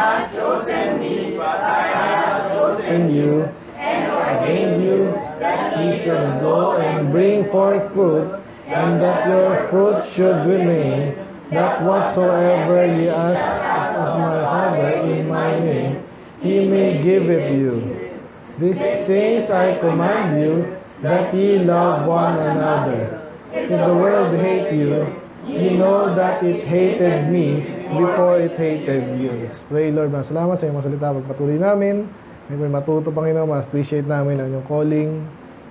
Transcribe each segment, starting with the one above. not chosen me, but I have chosen you, and ordained you, that ye should go and bring forth fruit, and that your fruit should remain, that whatsoever ye ask of my Father in my name, he may give it you. These things I command you, that ye love one another. If the world hate you, ye know that it hated me before it hated you. Pray, Lord, mas salamat sa iyong masalita. Pagpatuloy namin, may matuto, Panginoon, mas appreciate namin ang iyong calling,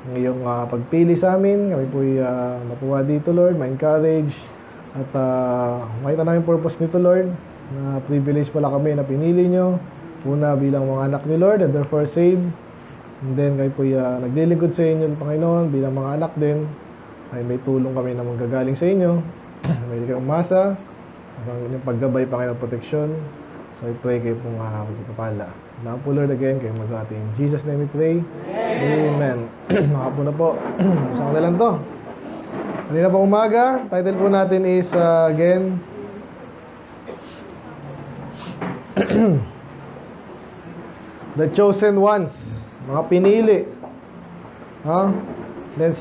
ang iyong pagpili sa amin. Kami po'y matuwa dito, Lord, ma-encourage, at makita namin purpose nito, Lord, na privilege pala kami na pinili nyo. Una, bilang mga anak ni Lord, and therefore saved. And then, kami po'y naglilingkod sa inyo, Panginoon, bilang mga anak din. Ay, may tulong kami na manggagaling sa inyo. May kayong umasa sa inyong paggabay, Panginoon, protection. So I pray kayo pong magpapala. Salamat po, Lord, again kayong maghati. In Jesus name we pray. Amen. Makapo na po. Isang na lang to. Kanina pa umaga, title po natin is again The Chosen Ones. Mga pinili. Then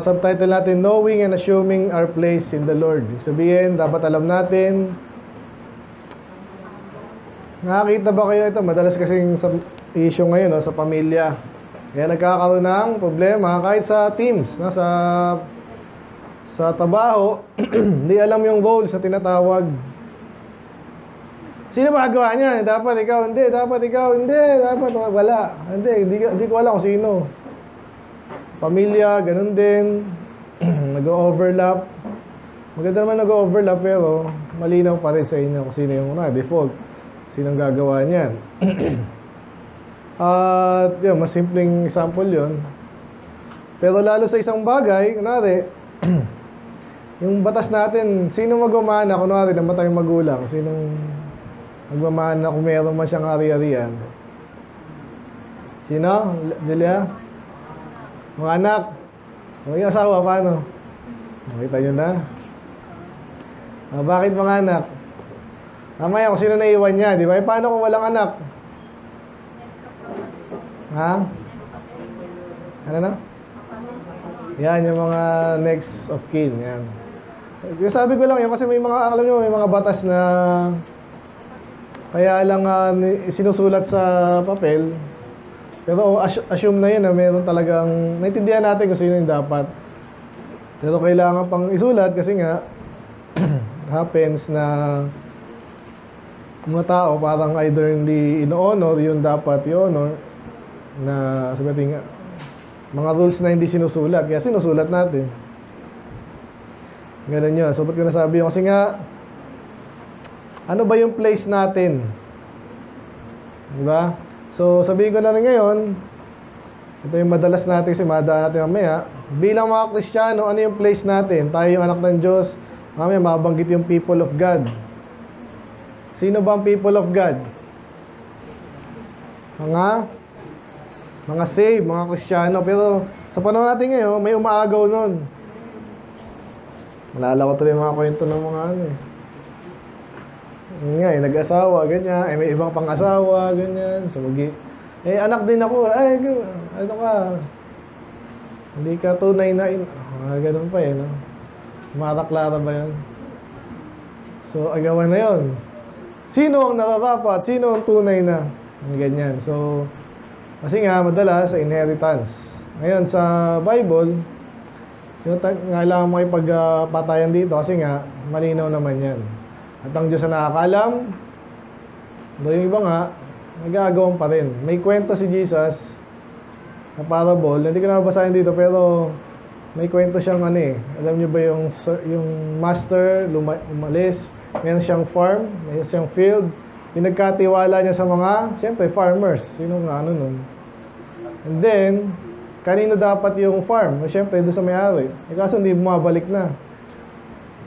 subtitle natin, Knowing and Assuming Our Place in the Lord. Ibig sabihin, dapat alam natin. Nakakita ba kayo ito? Madalas kasing issue ngayon, no, sa pamilya. Kaya nagkakaroon ng problema kahit sa teams, no, sa trabaho. Hindi alam yung goals na tinatawag. Sino ba gagawa niyan? Dapat ikaw, hindi. Dapat ikaw, hindi. Dapat wala. Hindi ko alam kung sino. Pamilya, ganun din. Nag-overlap. Maganda naman nag-overlap, pero malinaw pa rin sa inyo kung sino yung default. Sinong gagawa niyan. At yun, mas simpleng example yun. Pero lalo sa isang bagay, kunwari, yung batas natin, sino magmamana, kunwari, namatay yung magulang, sinong magmamana kung meron man siyang ari-arian? Sino? Julia? Mga anak, mga asawa, paano? Makita nyo na. Bakit mga anak? Tama yan, kung sino naiwan niya, di ba? E paano kung walang anak? Ha? Ano na? Yan, yung mga next of kin. Yan. Sabi ko lang yun kasi may mga, alam nyo, may mga batas na kaya lang sinusulat sa papel. Pero assume na yun na meron talagang naitindihan natin kung sino yung dapat. Pero kailangan pang isulat kasi nga happens na mga tao parang either hindi in-honor yung dapat i-honor na sabihin nga mga rules na hindi sinusulat. Kaya sinusulat natin. Ganun yun. So ba't ko nasabi yun? Kasi nga ano ba yung place natin? Diba? So, sabihin ko na rin ngayon, ito yung madalas natin kasi madaan natin mamaya. Bilang mga Kristiyano, ano yung place natin? Tayo yung anak ng Diyos. Mamaya mabanggit yung people of God. Sino ba ang people of God? Mga saved, mga Kristiyano. Pero sa panahon natin ngayon, may umaagaw nun. Malala ko tuloy mga kwento ng mga ano eh. Yun nga, nag-asawa, ganyan. May ibang pang-asawa, ganyan. So, anak din ako. Ay, ano ka? Hindi ka tunay na ganun pa eh, no? Mataklara ba yan? So, agawan na yun. Sino ang nararapat? Sino ang tunay na? Ganyan. So, kasi nga, madalas, inheritance. Ngayon, sa Bible, yung kailangan makipagpatayan dito kasi nga, malinaw naman yan. At ang Diyos na nakakalam, doon yung iba nga, nagagawang pa rin. May kwento si Jesus na parable, hindi ko nababasahin dito, pero may kwento siyang ano eh. Alam nyo ba yung master, umalis, meron siyang farm, meron siyang field, pinagkatiwala niya sa mga, siyempre, farmers. Sino nga ano nun? And then, kanino dapat yung farm? Siyempre, doon sa may-ari. E kaso hindi bumabalik na.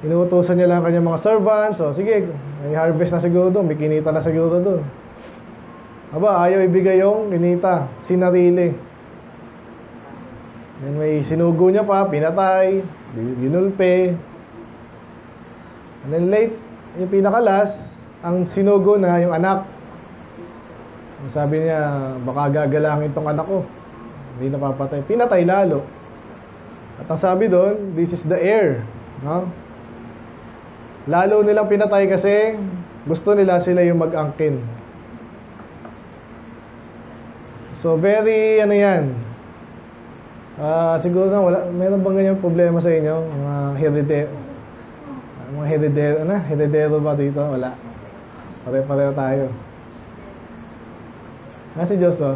Inuutosan niya lang kanyang mga servants. So, sige, may harvest na siguro doon. May kinita na siguro doon. Aba, ayaw ibigay yung kinita. Sinarili. Then may sinugo niya pa, pinatay, ginulpe. And then late, yung pinakalas, ang sinugo na yung anak. Sabi niya, baka gagalangin itong anak ko. Hindi napapatay. Pinatay lalo. At ang sabi doon, this is the heir. No? Lalo nilang pinatay kasi gusto nila sila yung mag-angkin. So, very, ano yan? Siguro na, wala, meron bang ganyan problema sa inyo? Mga heredero. Mga heredero, ano? Heredero ba dito? Wala. Pare-pareho tayo. Nasa si Joshua?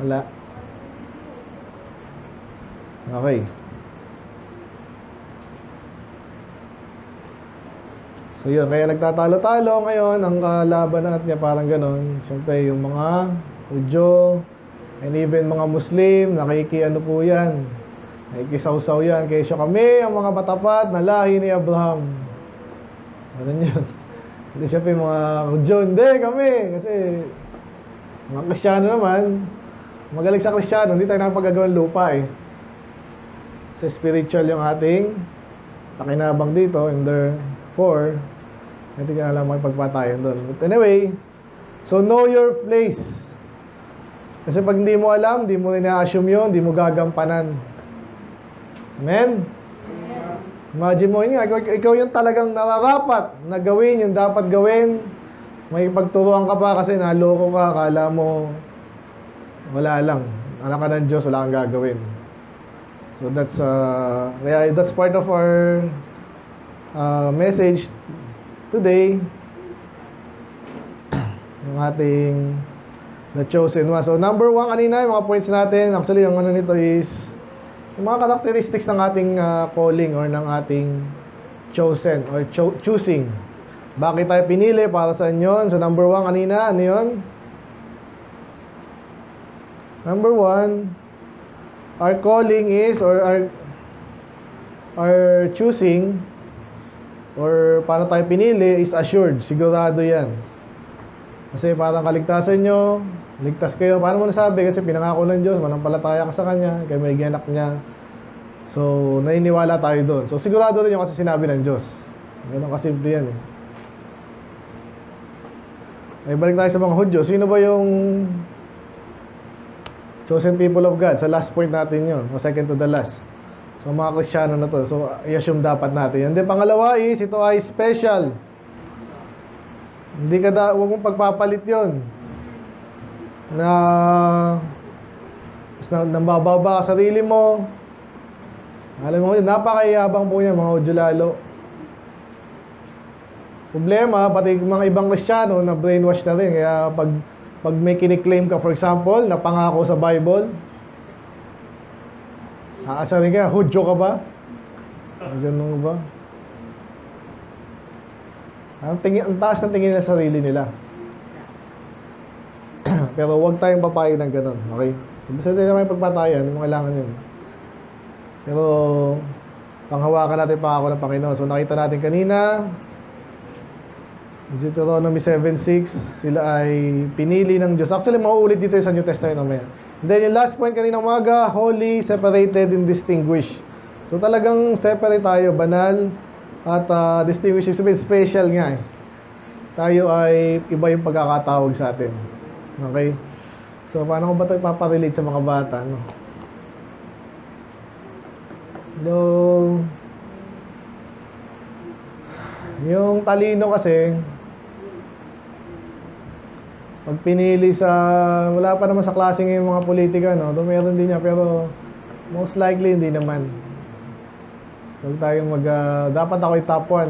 Wala. Okay. So yun, kaya nagtatalo-talo ngayon ang kalaban at niya parang ganon. Siyempre yung mga Hudyo and even mga Muslim, nakikiano po yan. Nakikisaw-saw yan. Kesyo kami ang mga matapat na lahi ni Abraham. Ganun yun. Hindi siya pa yung mga Hudyo, hindi kami. Kasi mga Kristyano naman, magaling sa Kristyano, hindi tayo nakapagagawang lupa eh. Kasi spiritual yung ating pakinabang dito, and therefore, hindi ka alam makipagpatayan doon. But anyway, so know your place. Kasi pag hindi mo alam, hindi mo rin na-assume yun, hindi mo gagampanan. Amen? Imagine mo, yun nga, ikaw yung talagang nararapat na gawin yung dapat gawin. May pagturuan ka pa kasi naloko ka, akala mo wala lang, anak ka ng Diyos, wala kang gagawin. So that's part of our message today. Yung ating The Chosen One. So number one kanina, yung mga points natin, actually yung ano nito is yung mga characteristics ng ating calling or ng ating chosen or choosing. Bakit tayo pinili? Para saan yun? So, number one kanina, ano yun? Number one, our calling is or our choosing or para tayo pinili is assured. Sigurado yan. Kasi parang kaligtasan nyo, ligtas kayo. Paano mo nasabi? Kasi pinangako ng Diyos, manampalataya ka sa Kanya, kayo may giyanak Niya. So, naniniwala tayo doon. So, sigurado rin yung kasi sinabi ng Diyos. Ganun kasimple yan eh. Ay, balik tayo sa mga Hudyo. Sino ba yung chosen people of God? Sa last point natin yun, o second to the last. So, mga Kristyano na to. So, i-assume dapat natin. And then, pangalawa is, ito ay special. Hindi ka huwag mong pagpapalit yun. na nambababa ka sarili mo. Alam mo, napakayabang po niya mga Hudyo lalo. Problema, pati mga ibang Kristyano na brainwash na rin. Kaya pag may kiniklaim ka, for example, na pangako sa Bible, aasarin ka, Hudyo ka ba? Ganun ba? Ang taas na tingin na sarili nila. Pero huwag tayong papayag ng ganun, okay? Basta din naman yung pagpatayan, yung kailangan yun. Pero, panghawakan natin pa ako ng Panginoon. So, nakita natin kanina, Deuteronomy 7:6, sila ay pinili ng Diyos. Actually, mauulit dito sa New Testament naman. And then, yung last point kanina umaga, holy, separated, and distinguished. So, talagang separate tayo, banal, at distinguished, sabihin, special nga eh. Tayo ay iba yung pagkakatawag sa atin. Okay? So, paano ko ba tayo paparelate sa mga bata? No? Hello? Yung talino kasi, pag pinili sa, wala pa naman sa klase ng mga politika, no? Meron din niya, pero most likely hindi naman. Huwag tayong dapat ako yung top 1.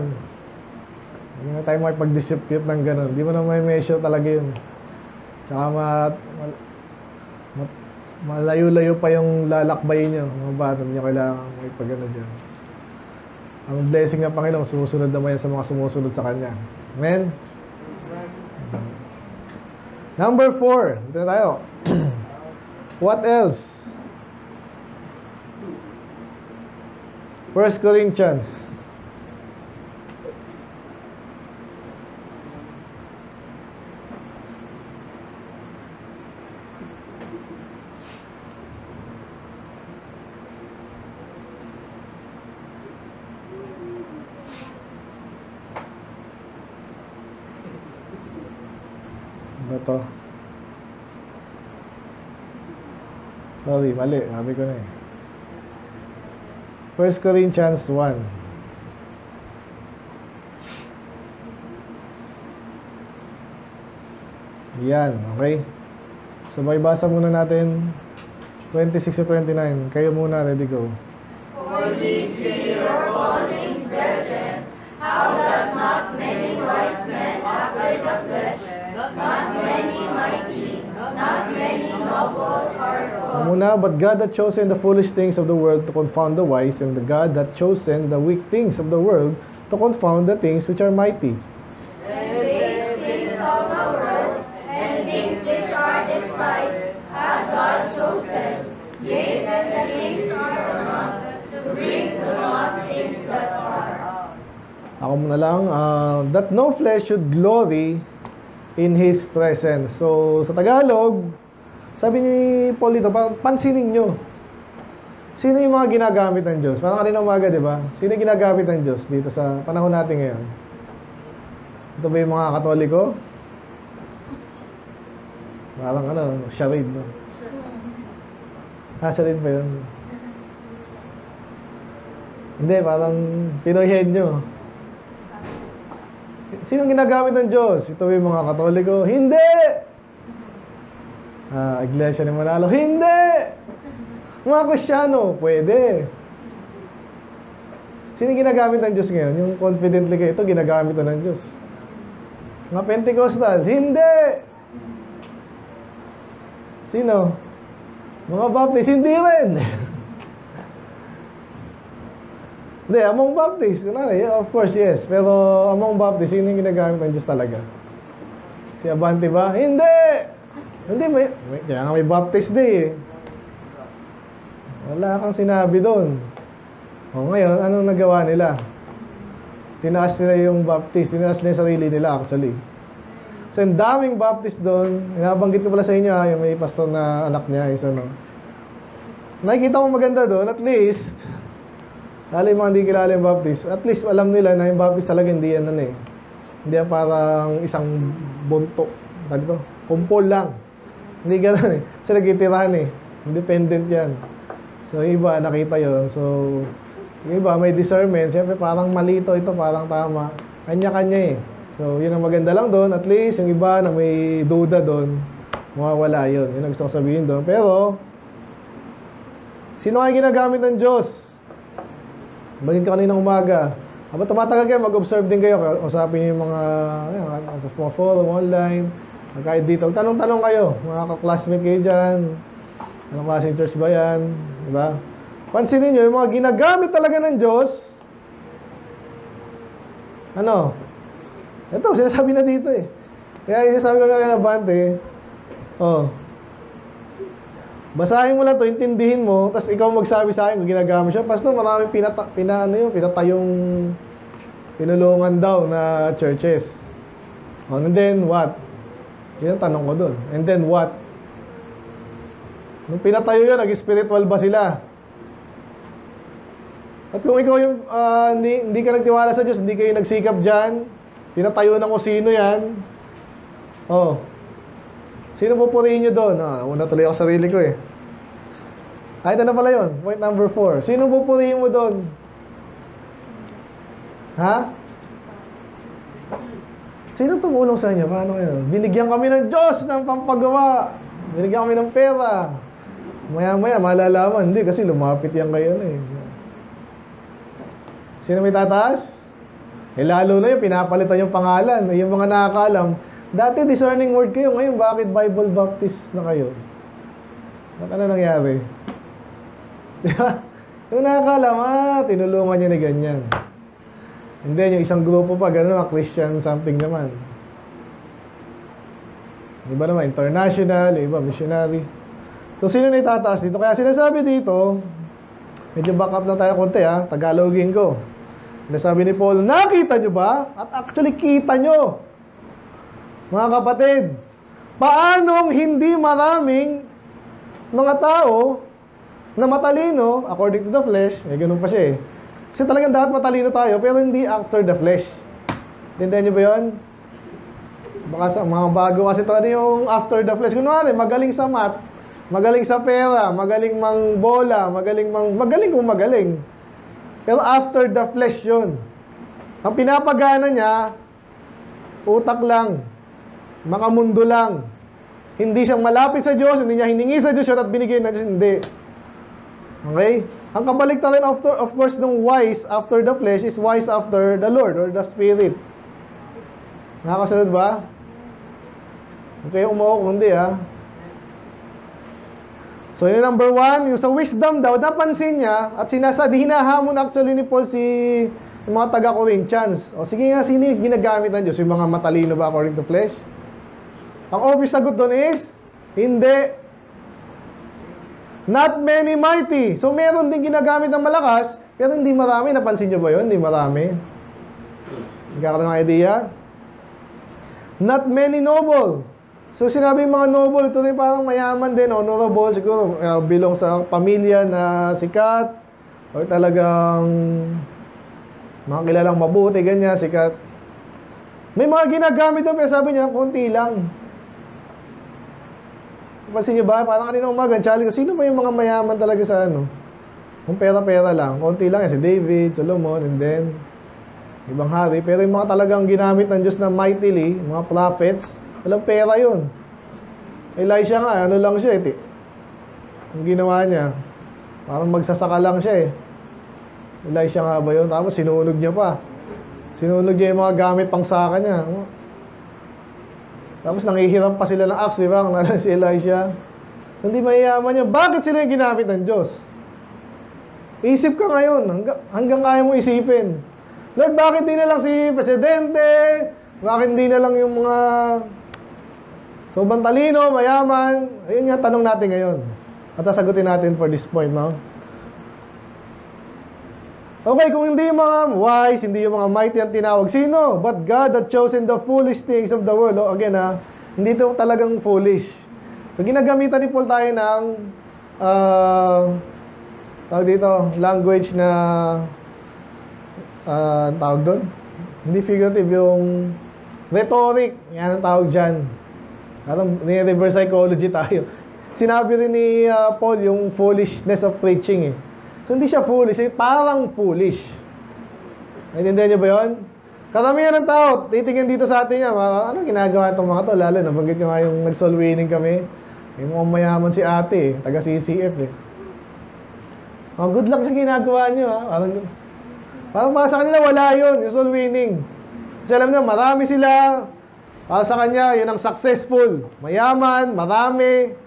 Hindi na tayo makipag-dispute ng ganun. Hindi mo na may measure talaga yun. Tsaka malayo-layo pa yung lalakbay nyo. Mga bata, hindi nyo kailangan makipagano dyan. Ang blessing ng Panginoon, sumusunod naman yan sa mga sumusunod sa Kanya. Amen? Number 4. Dito na tayo. What else? 1 Corinthians. Ano to? Sorry, mali. Sabi ko na eh. 1 Corinthians 1. Yan, okay? So, magbasa muna natin 26-29. Kayo muna, ready, go. For ye see your calling, brethren, how that not many wise men after the flesh, not many mighty, not many noble or good. Muna, but God hath chosen the foolish things of the world to confound the wise, and the God hath chosen the weak things of the world to confound the things which are mighty. Have God chosen, yea, that the things are not, to bring to naught things that are. Ako muna lang, that no flesh should glory in His presence. So, sa Tagalog, sabi ni Paul dito, pansinin nyo, sino yung mga ginagamit ng Diyos? Parang kanina umaga, di ba? Sino yung ginagamit ng Diyos dito sa panahon natin ngayon? Ito ba yung mga Katoliko? Parang ano, charade, no? Ah, charade ba yun? Hindi, parang Pinoyhen nyo. Sinong ginagamit ng Diyos? Ito yung mga Katoliko. Hindi! Ah, Iglesia ni Manalo. Hindi! Mga Kristyano, pwede. Sinong ginagamit ng Diyos ngayon? Yung confidently kayo, ito ginagamit ng Diyos. Mga Pentecostal, hindi! Sino? Mga Baptist, hindi rin. Hindi, among Baptist, kunwari, of course, yes. Pero among Baptist, yun yung ginagamit ng Diyos talaga. Si Abante ba? Hindi! Hindi, kaya nga may Baptist Day eh. Wala kang sinabi doon. O ngayon, anong nagawa nila? Tinaas nila yung Baptist, tinaas nila sarili nila actually. So, ang daming Baptist doon. Nabanggit ko pala sa inyo, yung may pastor na anak niya, isa, no? Nakikita ko maganda doon, at least, lalo yung mga hindi kilala yung Baptist, at least alam nila na yung Baptist talaga hindi yan, ano eh. Hindi yan parang isang buntok. Dito, kumpol lang. Hindi gano'n eh. Kasi nagitirahan eh. Independent yan. So, iba, nakita yon. So, iba, may discernment. Siyempre, parang malito ito, parang tama. Kanya-kanya eh. So, yun ang maganda lang doon. At least, yung iba na may duda doon, mawawala yun. Yun ang gusto ko sabihin doon. Pero, sino kayo ginagamit ng Diyos? Bagin ka kanina umaga. Habang tumatagal kayo, mag-observe din kayo. Usapin niyo yung mga, yan, sa mga forum, online, kahit dito. Tanong-tanong kayo. Mga ka-classmate kayo dyan. Anong klaseng church ba yan? Diba? Pansinin niyo, yung mga ginagamit talaga ng Diyos, ano? Ito, sinasabi na dito eh. Kaya sinasabi ko na kaya nabante eh. Oh. Basahin mo lang to, intindihin mo, tapos ikaw magsabi sa akin kung ginagamit siya. Pasto, maraming pinatayong tinulungan daw na churches. Oh, and then what? Yun ang tanong ko doon. And then what? Nung pinatayo yun, nag-spiritual ba sila? At kung ikaw yung hindi ka nagtiwala sa Diyos, hindi kayo nagsikap dyan, pinatayo na ko sino yan. Oh. Sino pupurihin nyo doon? Una tuloy ako sarili ko eh. Ay, ito na pala yun. Point number 4. Sino pupurihin mo doon? Ha? Sino tumulong sa inyo? Paano yun? Binigyan kami ng Diyos ng pampagawa. Binigyan kami ng pera. Maya-maya, malalaman. Hindi, kasi lumapit yan kayo eh. Sino may tataas? Eh, lalo na yung pinapalitan yung pangalan. Yung mga nakakalam, dati Discerning Word kayo. Ngayon, bakit Bible Baptist na kayo? At ano nangyari? Diba? Yung nakakalam, tinulungan nyo ni ganyan. And then, yung isang grupo pa, gano'n naman, Christian something naman. Iba naman, international, iba, missionary. So, sino na itataas dito? Kaya sinasabi dito, medyo back up na tayo konti ha, Tagalogin ko. Nasabi ni Paul, nakita nyo ba? At actually, kita nyo. Mga kapatid, paanong hindi maraming mga tao na matalino, according to the flesh, eh, ganun pa siya eh. Kasi talagang dapat matalino tayo, pero hindi after the flesh. Tindihan nyo ba yun? Baka sa mga bago kasi talaga yung after the flesh. Kunwari, magaling sa math, magaling sa pera, magaling mang bola, magaling kung magaling. Pero after the flesh yun. Ang pinapagana niya, utak lang, makamundo lang. Hindi siyang malapit sa Diyos, hindi niya hiningi sa Diyos at binigay na Diyos, hindi. Okay? Ang kabaligtaran rin, of course, nung wise after the flesh is wise after the Lord or the Spirit. Nakakasunod ba? Okay, umuok, hindi ha. So, yun number one, yung sa wisdom daw, napansin niya at sinasabi, hinahamon actually ni Paul si yung mga taga-Corinthians. O sige nga, sino yung ginagamit ng Diyos? Yung mga matalino ba according to flesh? Ang obvious sagot doon is, hindi. Not many mighty. So meron din ginagamit ng malakas, pero hindi marami. Napansin nyo ba yun? Hindi marami. Nagkakaroon ng idea? Not many noble. So sinabi mga noble, ito rin parang mayaman din, honorable, siguro bilong sa pamilya na sikat, o talagang mga kilalang mabuti, ganyan, sikat. May mga ginagamit doon, pero sabi niya, konti lang. Pansin niyo ba? Parang kanina umaga, challenge, sino ba yung mga mayaman talaga sa ano? Kung pera-pera lang, konti lang yan. Si David, Solomon, and then ibang hari. Pero yung mga talagang ginamit ng Diyos na mightily, mga prophets, walang pera yun. Elisha nga, ano lang siya, iti. Ang ginawa niya, parang magsasaka lang siya eh. Elisha nga ba yun? Tapos sinunog niya pa. Sinunog niya yung mga gamit pang saka niya. Tapos nangihiram pa sila ng axe, di ba? Kung nalang si Elisha. So, hindi mayayaman niya. Bakit sila yung ginamit ng Diyos? Isip ka ngayon. Hanggang kaya mo isipin. Lord, bakit di na lang si Presidente? Bakit di na lang yung mga sobrang talino, mayaman? Ayun nga, tanong natin ngayon. At sasagutin natin for this point, no? Okay, kung hindi yung mga wise, hindi yung mga mighty ang tinawag, sino? But God had chosen the foolish things of the world. Oh, again ha, hindi ito talagang foolish. So, ginagamitan ni Paul tayo ng tawag dito, language na tawag doon? Hindi figurative, yung rhetoric. Yan ang tawag dyan. Parang reverse psychology tayo. Sinabi rin ni Paul yung foolishness of preaching eh. So, hindi siya foolish. Eh, parang foolish. Naintindihan niyo ba yun? Karamihan ng tao, titingin dito sa atin niya, ano ginagawa itong mga to? Lalo, nabanggit ko nga yung nag-soul winning kami. Yung mga mayaman si ate, eh, taga-CCF eh. Oh, good luck sa ginagawa niyo. Ha? Parang para sa kanila, wala yun, yung soul winning. Kasi alam na, marami sila. Para sa kanya, yun ang successful. Mayaman, marami.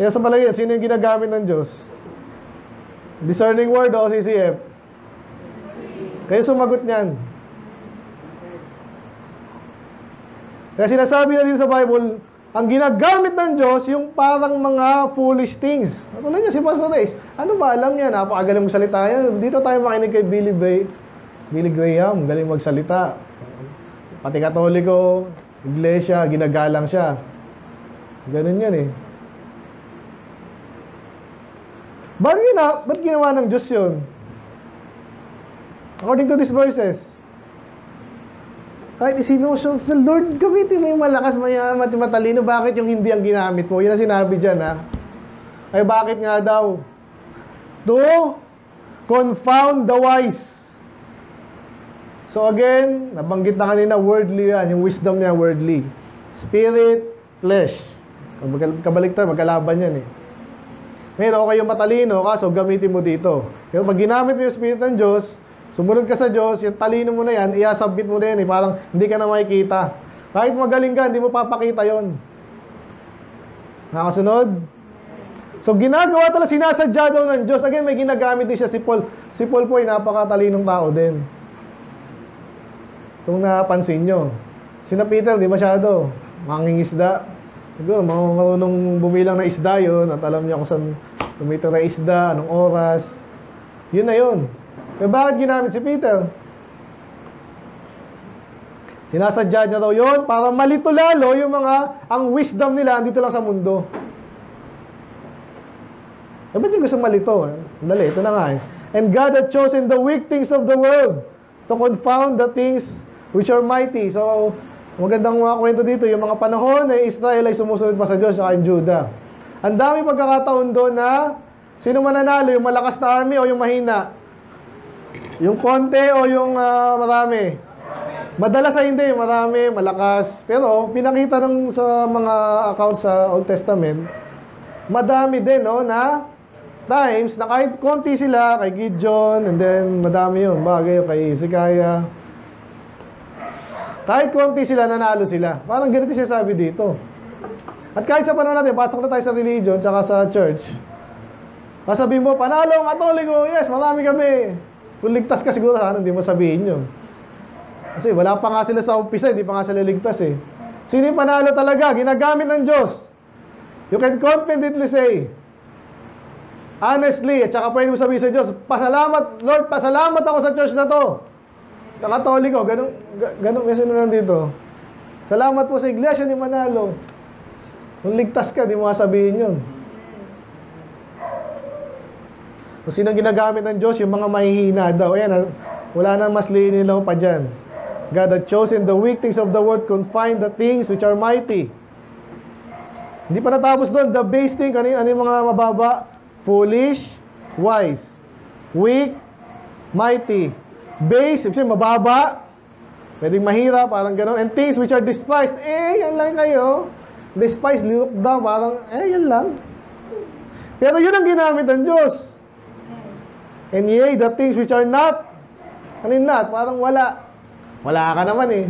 Kaya sa palagay, sino yung ginagamit ng Diyos? Discerning Word o CCF? Kayo sumagot niyan. Kaya sinasabi na din sa Bible, ang ginagamit ng Diyos, yung parang mga foolish things. Natuloy niya si Pastor Reis. Ano ba alam niya? Napakagaling magsalita niya. Dito tayo makinig kay Billy Graham, galing magsalita. Pati Katoliko, Iglesia, ginagalang siya. Ganun yan eh. Ba't ginawa ng Diyos yun? According to these verses, kahit isipin mo, so, Lord, gamitin mo yung malakas, mayamat, matalino, bakit yung hindi ang ginamit mo? Yun ang sinabi dyan, ha? Ay, bakit nga daw? To confound the wise. So again, nabanggit na kanina, worldly yan, yung wisdom niya, worldly. Spirit, flesh. Kabaliktad, magkalaban yan, eh. Ngayon, okay yung matalino ka, so gamitin mo dito. Pero pag ginamit mo yung Spirit ng Diyos, sumunod ka sa Diyos, yung talino mo na yan, iasubmit mo na yan. Eh. Parang hindi ka na makikita. Kahit magaling ka, hindi mo papakita yon. Nakasunod? So, ginagawa talaga, sinasadya daw ng Diyos. Again, may ginagamit din siya si Paul. Si Paul po ay napakatalinong tao din. Kung napansin nyo. Si na Peter, di masyado. Mangingisda. Siguro, marunong bumilang na isda yun at alam niya kung saan tumito na isda, anong oras. Yun na yun. E bakit ginamit si Peter? Sinasadya niya daw yun para malito lalo yung mga, ang wisdom nila andito lang sa mundo. E ba't yung gusto malito? Dali, ito na nga eh. And God had chosen the weak things of the world to confound the things which are mighty. So, magandang mga kwento dito, yung mga panahon na Israel ay sumusunod pa sa Diyos at ang Judah. Ang dami pagkakataon doon na sino mananalo, yung malakas na army o yung mahina? Yung konti o yung marami? Madalas ay hindi, marami, malakas. Pero pinakita ng sa mga accounts sa Old Testament, madami din no, na times na kahit konti sila, kay Gideon, and then madami yun, bagay kay Hezekiah. Kahit konti sila, nanalo sila. Parang ganito siya sabi dito. At kahit sa panahon natin, pasok na tayo sa religion, tsaka sa church, masabihin mo, panalo ang Katoliko, yes, marami kami. Kung ligtas ka siguro, hindi mo sabihin yun. Kasi wala pa nga sila sa umpisa, hindi pa nga sila ligtas eh. Sino yung panalo talaga? Ginagamit ng Diyos. You can confidently say, honestly, at saka pwede mo sabihin sa Diyos, pasalamat, Lord, pasalamat ako sa church na to. Na Katoliko, ganun, may sinunan dito. Salamat po sa iglesia ni Manalo. Kung ligtas ka, hindi mo sabihin yun. Kung sino ginagamit ng Diyos, yung mga mahihina daw. Ayan, wala na mas linilaw pa dyan. God had chosen the weak things of the world, confined the things which are mighty. Hindi pa natapos doon. The base thing, ano yung mga mababa? Foolish, wise, weak, mighty. Base, ibig sabihin, mababa, pwedeng mahirap, parang gano'n. And things which are despised, yan lang kayo. Despised, look down, parang, yan lang. Pero yun ang ginamit ng Diyos. And yea, the things which are not. Ano yung not? Parang wala. Wala ka naman eh.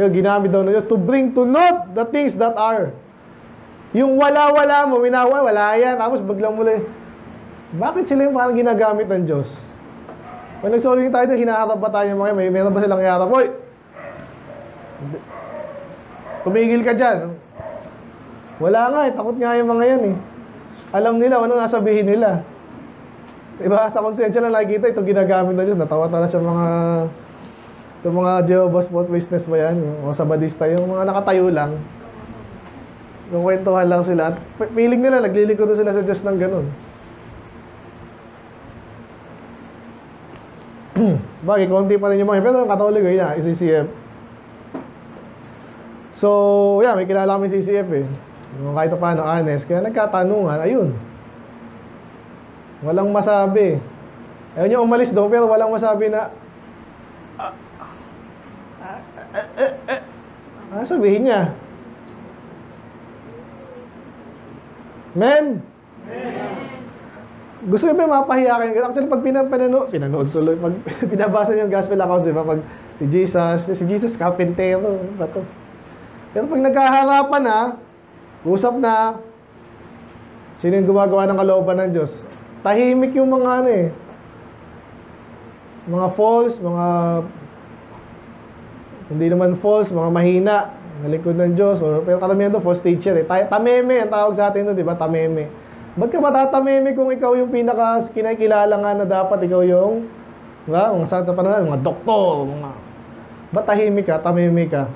Pero ginamit daw ng Diyos to bring to note the things that are. Yung wala-wala mo, wala yan. Tapos baglang muli, bakit sila yung parang ginagamit ng Diyos? Pag nagsorry tayo doon, hinaharap ba tayo mga yun? Meron ba silang hiharap? Hoy! Tumigil ka dyan. Wala nga eh. Takot nga yung mga yan eh. Alam nila, anong nasabihin nila. Diba? Sa konsensya na nakikita, itong ginagamit na Diyos. Natawa-tawa sa mga itong mga Jehovah's Witness ba yan? Yung mga Sabadista, yung mga nakatayo lang. Nagkwentuhan lang sila. At piling nila, naglilingkod sila sa Diyos ng ganun. Bagay, konti pa rin yung mga. Pero yung Katoliko, yun, CCF. So, yan, may kilala kami CCF eh. Kahit paano, honest. Kaya nagkatanungan, ayun. Walang masabi. Ayun yung umalis daw, pero walang masabi na sabihin niya. Men? Gusto niyo ba mapahiya kayo? Actually, pag pinanood tuloy, pag binabasa niyo yung gospel accounts, di ba? Pag si Jesus, kapintero, bato. Pero pag nagkaharapan na, usap na, sino yung gumagawa ng kalooban ng Diyos? Tahimik yung mga ano eh. Mga false, mga hindi naman false, mga mahina na likod ng Diyos. Or, pero karamihan doon, false teacher eh. Tameme ang tawag sa atin doon, di ba? Tameme. Ba't ka matatameme kung ikaw yung pinaka-kinakilala nga na dapat ikaw yung mga sa panahon, mga doktor, mga ba't tahimik ka, tameme ka?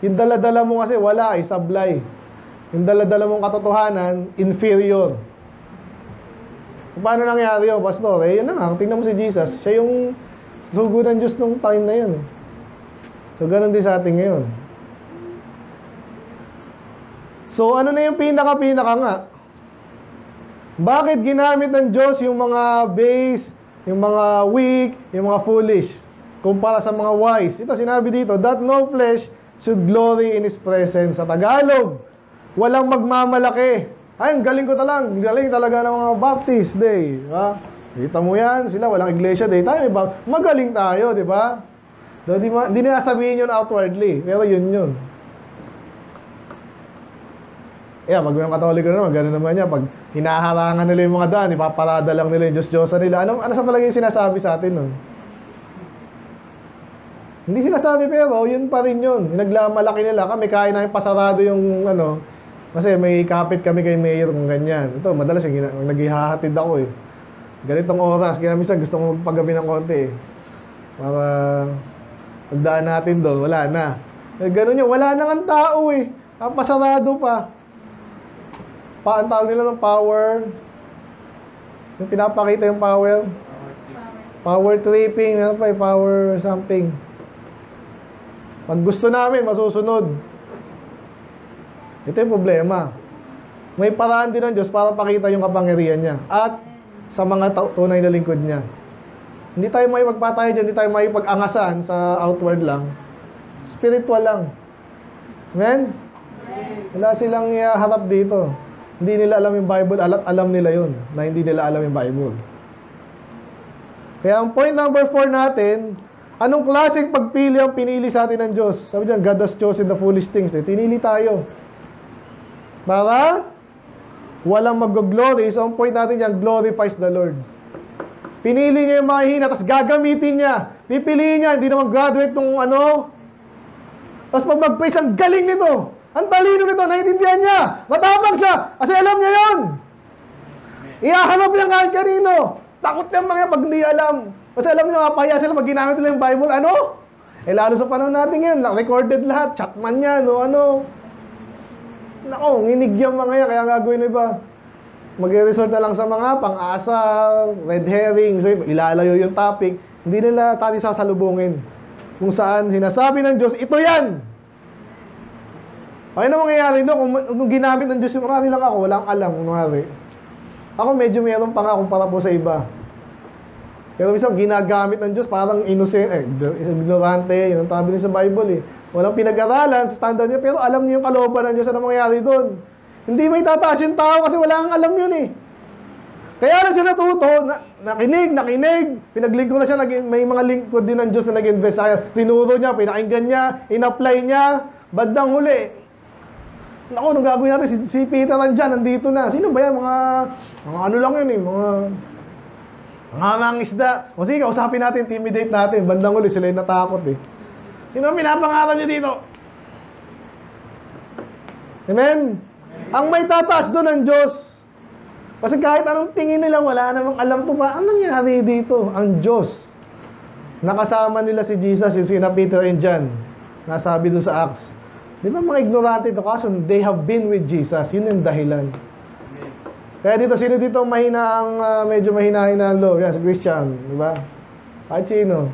Yung dala-dala mo kasi wala, sablay. Yung dala-dala mong katotohanan, inferior. Paano nangyari yun, Pastor? Yun na nga, tingnan mo si Jesus. Siya yung sugo ng Diyos nung time na yun. So, ganun din sa atin ngayon. So, ano na yung pinaka-pinaka nga? Bakit ginamit ng Diyos yung mga base, yung mga weak, yung mga foolish, kumpara sa mga wise? Ito, sinabi dito, that no flesh should glory in His presence. Sa Tagalog, walang magmamalaki. Ay, galing ko talang. Galing talaga ng mga Baptist Day. Ha? Kita mo yan. Sila walang Iglesia Day. Tayo, magaling tayo, di ba? Hindi nila sabihin yun outwardly. Pero yun yun. Pag may Katoliko naman, gano'n naman yan. Pag hinaharangan nila yung mga daan, ipaparada lang nila yung Diyos-Diyosa nila. Ano sa palagay sinasabi sa atin nun? Hindi sinasabi pero, yun pa rin yun. Naglamalaki nila kami. Kaya na yung pasarado yung ano... Kasi may kapit kami kay Mayor kung ganyan. Ito, madalas yung naghihahatid ako eh. Ganitong oras. Kaya minsan gusto kong paggabi ng konti eh. Para magdaan natin doon. Wala na. Ganun yun. Wala na ang tao eh. Pasarado pa. Ang tawag nila ng power. Yung pinapakita yung power. Power tripping, ano pa, power something. Pag gusto namin, masusunod. Ito yung problema. May paraan din ng Diyos para pakita yung kapangyarihan niya at sa mga tunay na lingkod niya. Hindi tayo may magpatay dyan, hindi tayo may pag-angasan sa outward lang. Spiritual lang. Amen? Wala silang harap dito. Hindi nila alam yung Bible, alam nila yun, na hindi nila alam yung Bible. Kaya ang point number 4 natin, anong klaseng pagpili ang pinili sa atin ng Diyos? Sabi niya, God has chosen the foolish things. Eh, tinili tayo. Para walang mag-glory. So ang point natin yan, glorifies the Lord. Pinili niya yung mahihina, tapos gagamitin niya. Pipiliin niya, hindi naman graduate nung ano. Tapos pag mag-praise, ang galing nito. Ang talino nito, naiintindihan niya. Matapang siya, kasi alam niya yun. Iahanap niya kahit kanino. Takot niya mga pag hindi alam. Kasi alam niya, mapaya sila, pag ginamit nila yung Bible, ano? Eh, lalo sa panahon natin yan, recorded lahat, chatman niya, no, ano. Nako, nginig yung mga yan, kaya gagawin iba. Mag-resort na lang sa mga pang-asa, red herring, so ilalayo yung topic. Hindi nila tati sasalubungin kung saan sinasabi ng Diyos, ito yan. Okay na mangyayari doon kung ginamit ng Diyos yung rari lang ako, walang alam kung nari. Ako medyo meron pa nga kumpara po sa iba. Pero isang ginagamit ng Diyos parang innocent, ignorante, yun ang tabi niya sa Bible eh. Walang pinag-aralan sa standard niya, pero alam niya yung kalooban ng Diyos, ano mangyayari doon. Hindi may tataas yung tao kasi wala kang alam yun eh. Kaya na siya natuto, nakinig, pinaglingkod na siya, may mga lingkod din ng Diyos na nag-invest sa kanya. Tinuro niya, pinakinggan niya, in-apply niya, bandang huli. Naku, nung gagawin natin, si Peter nandyan, nandito na. Sino ba yan? Mga ano lang yun eh, mga mangisda. O sige, kausapin natin, intimidate natin, bandang huli, sila yung natakot eh. Sino ang pinapangarap niyo dito? Amen? Ang may tatas doon ng Diyos. Kasi kahit anong tingin nila, wala namang alam to pa. Anong nangyari dito? Ang Diyos. Nakasama nila si Jesus, yung sina Peter and John. Nasabi doon sa Acts. Di ba mga ignorante ito? Kaso they have been with Jesus. Yun yung dahilan. Kaya dito, sino dito medyo mahinahin na ang loob? Yan, si Christian. Diba? Kahit sino.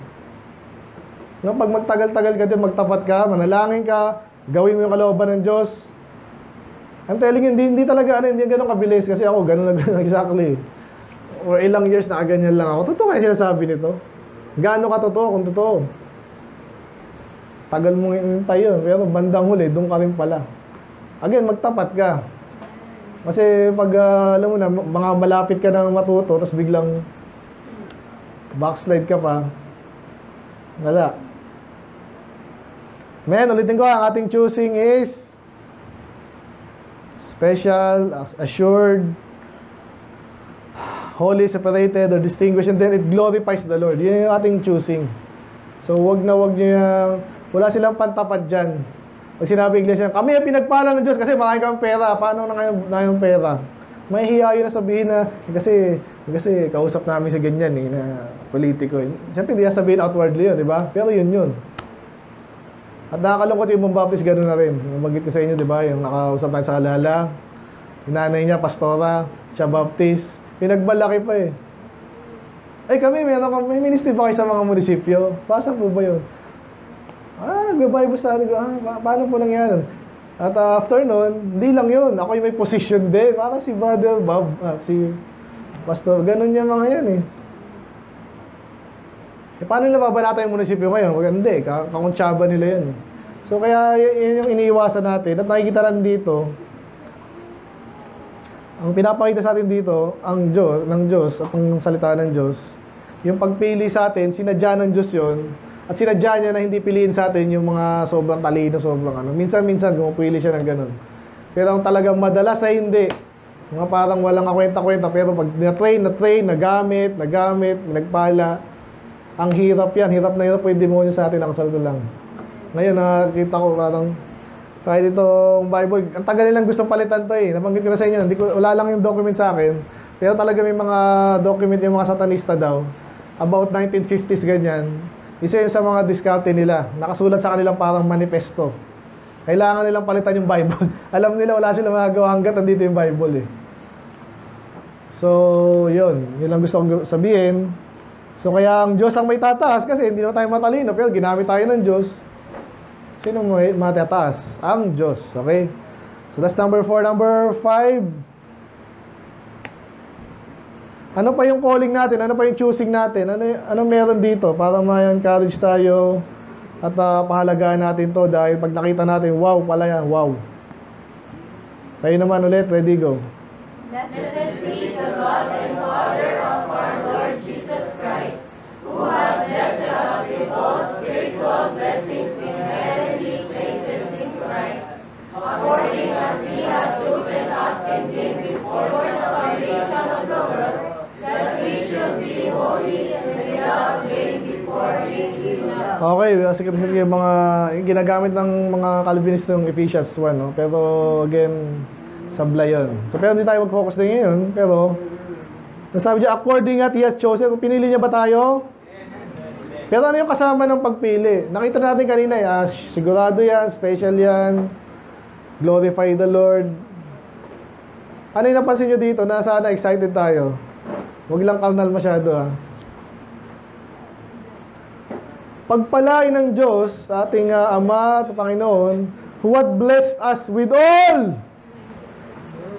No, pag magtagal-tagal ka din, magtapat ka, manalangin ka, gawin mo yung kalooban ng Diyos. I'm telling you, hindi talaga, hindi ganun kabilis. Kasi ako, ganun na ganun, exactly. Or ilang years na ganyan lang ako. Totoo kaya sinasabi nito? Gano'n ka totoo, kung totoo? Tagal mong inintay yun, pero bandang huli, doon ka rin pala. Again, magtapat ka. Kasi pag, alam mo na, mga malapit ka na matuto, tapos biglang backslide ka pa, wala. Men, ulitin ko, ang ating choosing is special, assured, holy, separated, or distinguished, and then it glorifies the Lord. Yun yung ating choosing. So, wag nyo yung, wala silang pantapat dyan. Pag sinabi iglesia, kami ang pinagpala ng Diyos kasi marami kang pera. Paano na yung pera? May hiya yun na sabihin na, kasi kausap namin sa ganyan eh, na politiko. Siyempre, hindi na sabihin outwardly yun, di ba? Pero yun. At nakakalungkot yung Baptist, gano'n na rin. Nabanggit ko sa inyo, di ba? Yung nakausap tayo sa Kalala. Nanay niya, pastora. Siya, Baptist. Pinagmalaki pa eh. Ay kami, may ministry ba kayo sa mga munisipyo? Basa po ba yun? Nag-Bible sa atin. Paano po nangyari? At after nun, hindi lang yun. Ako yung may position din. Parang si Brother Bob, si pastor. Ganun niya mga yan eh. E paano nila babanata yung munisipyo ngayon? Hindi, kakuntsaba nila yun. So kaya yun yung iniiwasan natin. At nakikita rin dito, ang pinapakita sa atin dito, ang Diyos, ng Diyos, at ang salita ng Diyos, yung pagpili sa atin, sinadya ng Diyos yun, at sinadya niya na hindi piliin sa atin yung mga sobrang talino, sobrang ano. Minsan, pumipili siya ng ganun. Pero ang talagang madalas ay hindi. Mga parang walang kakwenta-kwenta, pero pag na-train, nagamit, nagpala. Ang hirap na hirap po yung demonyo sa atin, ang salto lang. Ngayon, nakita ko parang, kahit itong Bible, ang tagal nilang gustong palitan to eh. Nabanggit ko na sa inyo, wala lang yung document sa akin, pero talaga may mga document yung mga satanista daw, about 1950s ganyan. Isa yun sa mga diskarte nila, nakasulat sa kanilang parang manifesto. Kailangan nilang palitan yung Bible. Alam nila, wala silang magagawa hanggat nandito yung Bible eh. So, yun lang gusto kong sabihin. So kaya ang Diyos ang may tataas kasi hindi naman tayo matalino, pero ginamit tayo ng Diyos. Sino may matataas? Ang Diyos, okay? So that's number 4. Number 5. Ano pa yung calling natin? Ano pa yung choosing natin? Ano meron dito para ma-encourage tayo at pahalagaan natin to, dahil pag nakita natin, wow, pala yan, wow. Tayo naman ulit, ready, go. Blessed be the God and Father of our Lord Jesus Christ, who has blessed us with all spiritual blessings in heavenly places in Christ, according as He has chosen us in Him before the foundation of the world, that we should be holy and without blame before Him in love. Okay, kasi yung mga ginagamit ng mga Calvinist ng Ephesians 1, no? Pero again, sablay yun. So pero hindi tayo mag-focus na yun. Pero nasabi niya, according at He has chosen. Kung pinili niya ba tayo? Pero ano yung kasama ng pagpili? Nakita natin kanina, sigurado yan, special yan, glorify the Lord. Ano yung napansin nyo dito? Na sana excited tayo. Huwag lang carnal masyado, ha. Pagpalain ng Diyos, ating Ama at Panginoon, who hath blessed us with all.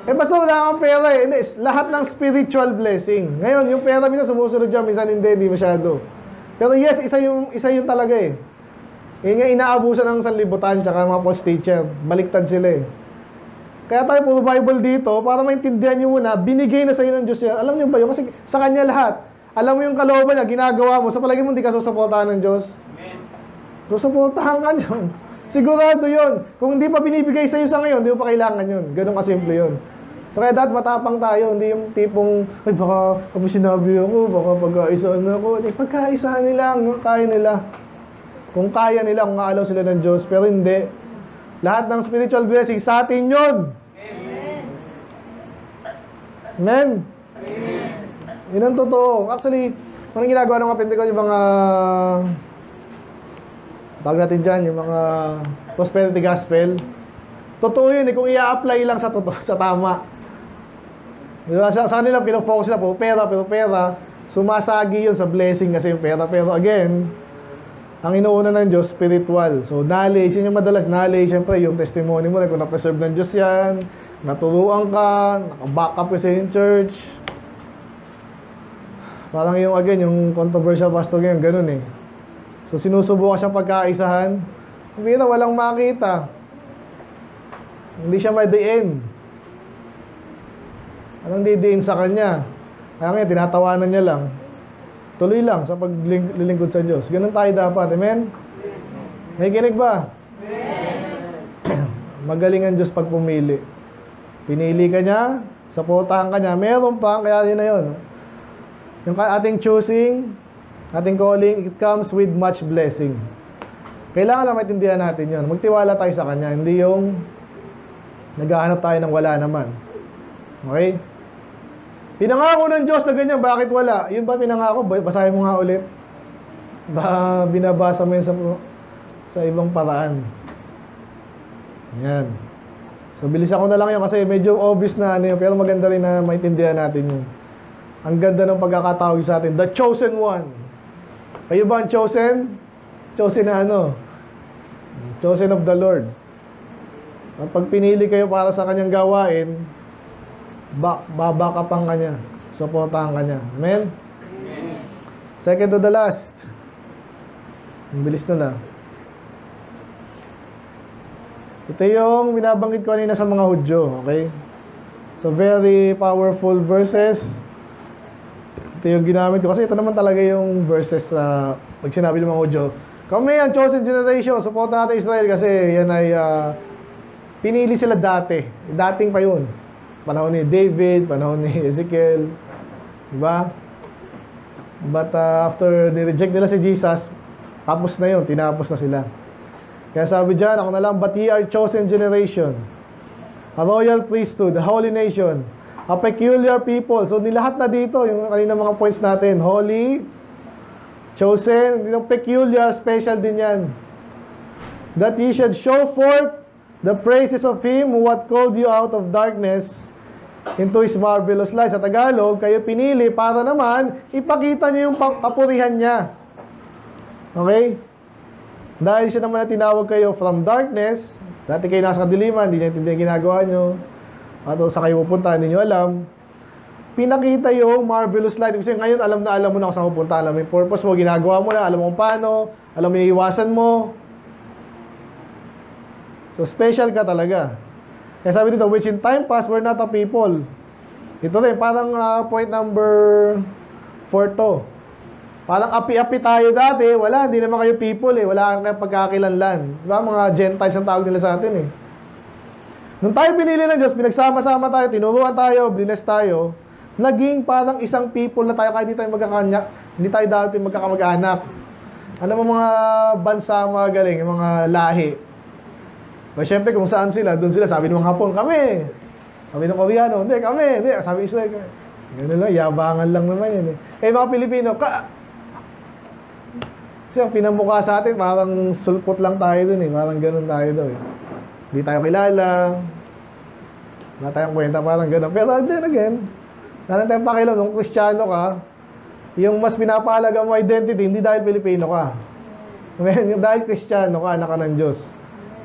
Eh, basta wala kang pera eh. Lahat ng spiritual blessing. Ngayon, yung pera minsan sumusunod dyan, minsan hindi, di masyado. Pero yes, isa yung talaga eh. Yun nga, inaabusan ng sanlibutan tsaka mga post-teacher. Baliktad sila eh. Kaya tayo puro Bible dito, para maintindihan nyo muna, binigay na sa'yo ng Diyos yan. Alam nyo ba yun? Kasi sa Kanya lahat. Alam mo yung kalooban niya, ginagawa mo. Sa palagi mo, hindi ka susuportahan ng Diyos. Susuportahan ka niyo. Sigurado yun. Kung hindi pa binibigay sa'yo sa ngayon, hindi mo pa kailangan yun. Ganun kasimple yun. So kaya dapat matapang tayo, hindi yung tipong, ay baka kapag sinabi ako, baka pagkaisaan ako. Eh, pagkaisaan nila, kaya nila. Kung kaya nila, kung aalaw sila ng Diyos, pero hindi. Lahat ng spiritual blessing sa atin yun. Amen. Amen. Amen. Yun ang totoo. Actually, kung ginagawa ng mga Pentecost, yung mga, tawag natin dyan, yung mga prosperity gospel, totoo yun eh, kung i-apply lang sa totoo, sa tama. Diba, sa kanila, pinofocus sila po, pera, sumasagi yun sa blessing kasi yung pera. Pero again, ang inuuna ng Diyos, spiritual. So knowledge, yun yung madalas, knowledge, syempre yung testimony mo, like, kung na-preserve ng Diyos yan, naturuan ka, naka-back up kasi yung church. Parang yung, again, yung controversial pastor ngayon, ganun eh. So sinusubukan siyang pagkaisahan, pera walang makita. Hindi siya may diin. Anong didiin sa kanya? Kaya ngayon, tinatawanan niya lang. Tuloy lang sa paglilingkod sa Diyos. Ganun tayo dapat. Amen? Nakikinig ba? Amen. Magaling ang Diyos pag pumili. Pinili ka niya, supportahan ka niya. Meron pa, kaya yun na yun. Yung ating choosing, ating calling, it comes with much blessing. Kailangan lang maintindihan natin yun. Magtiwala tayo sa kanya. Hindi yung naghahanap tayo ng wala naman. Okay? Pinangako ng Diyos na ganyan, bakit wala? Yun ba pinangako? Basahin mo nga ulit. Ba, binabasa mo yun sa ibang paraan. Yan. So, bilis ako na lang yun kasi medyo obvious na ano yun, pero maganda rin na maintindihan natin yun. Ang ganda ng pagkakatawag sa atin. The chosen one. Kayo ba ang chosen? Chosen na ano? Chosen of the Lord. At pag pinili kayo para sa kanyang gawain, babakapang ka niya, supportahan ka niya. Amen? Amen? Second to the last. Ang bilis na lang. Ito yung binabanggit ko kanina sa mga Hudyo. Okay? So very powerful verses. Ito yung ginamit ko kasi ito naman talaga yung verses na pag sinabi ng mga Hudyo, kami ang chosen generation, supportahan natin Israel kasi yan ay pinili sila dati. Dating pa yun. Panahon ni David, panahon ni Ezekiel. Diba? But after ni-reject nila si Jesus, tapos na yun. Tinapos na sila. Kaya sabi dyan, ako na lang, but ye are chosen generation, a royal priesthood, a holy nation, a peculiar people. So nilahat na dito, yung kanina mga points natin. Holy, chosen, peculiar, special din yan. That ye should show forth the praises of Him who hath called you out of darkness Into His marvelous light. Sa Tagalog, kayo pinili para naman ipakita niyo yung kapurihan niya. Okay? Dahil siya naman na tinawag kayo from darkness, dati kayo nasa kadiliman, hindi niya tindihan ginagawa niyo, at sa kayo pupunta, hindi niyo alam. Pinakita yung marvelous light. Kasi ngayon, alam na alam mo na kung saan pupunta. Alam mo yung purpose mo, ginagawa mo na, alam mo paano, alam mo yung iwasan mo. So, special ka talaga. Kaya sabi dito, which in time past were not a people. Ito rin, parang point number 4 to. Parang api-api tayo dati. Wala, hindi naman kayo people eh. Wala kang pagkakilanlan. Diba? Mga Gentiles ang tawag nila sa atin eh. Nung tayo pinili ng Diyos, pinagsama-sama tayo, tinuruan tayo, blines tayo, naging parang isang people na tayo kahit hindi tayo magkakanyak, hindi tayo dati magkakamag-anak. Ano mga bansa mga galing, mga lahi. O syempre, kung saan sila, doon sila. Sabi ng mga Hapon, kami. Sabi ng Koreano, hindi, kami. Hindi, sabi Israel, kami. Ganun lang, yabangan lang naman yun eh. Eh, mga Pilipino, kasi ang pinamukha sa atin, parang sulpot lang tayo doon eh. Parang ganun tayo doon eh. Hindi tayo kilala. Wala tayong kwenta, parang ganun. Pero then again, wala tayong pakialam. Kung Kristiyano ka, yung mas pinapahalaga mo identity, hindi dahil Pilipino ka. Dahil Kristiyano ka, anak ka ng Diyos.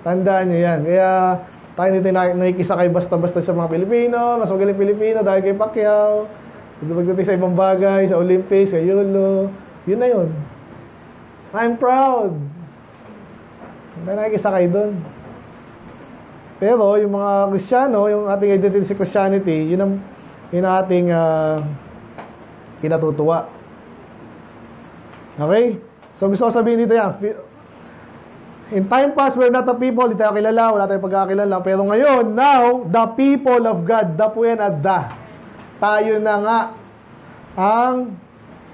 Tandaan nyo yan. Kaya tayo dito nakikisa kayo basta-basta sa mga Pilipino, mas magaling Pilipino dahil kay Pacquiao, pagdating sa ibang bagay, sa Olympics, kay Yolo, yun na yun. I'm proud. Nakikisa kayo dun. Pero yung mga Kristiyano, yung ating identity sa Christianity, yun ang ating kinatutuwa. Okay? So gusto ko sabihin dito yan, in time past, we're not a people. Hindi tayo kilala. Wala tayong pagkakilala. Pero ngayon, now, the people of God. The po yan at the. Tayo na nga ang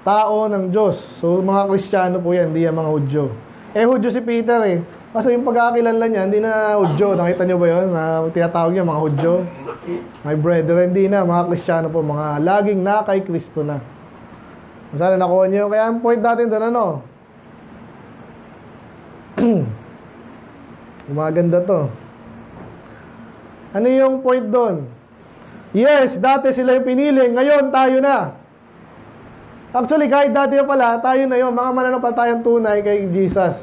tao ng Diyos. So, mga Kristiyano po yan. Hindi yan mga Hudyo. Eh, Hudyo si Peter eh. Kasi yung pagkakilala niya, hindi na Hudyo. Nakita nyo ba yun? Na tinatawag niya mga Hudyo. My brethren, hindi na. Mga Kristiyano po. Mga laging na kay Kristo na. Sana nakuha nyo. Kaya ang point natin doon, ano? Maganda to. Ano yung point doon? Yes, dati sila yung pinili. Ngayon, tayo na. Actually, kahit dati na pala, tayo na yun. Mga mananampalatayang tunay kay Jesus.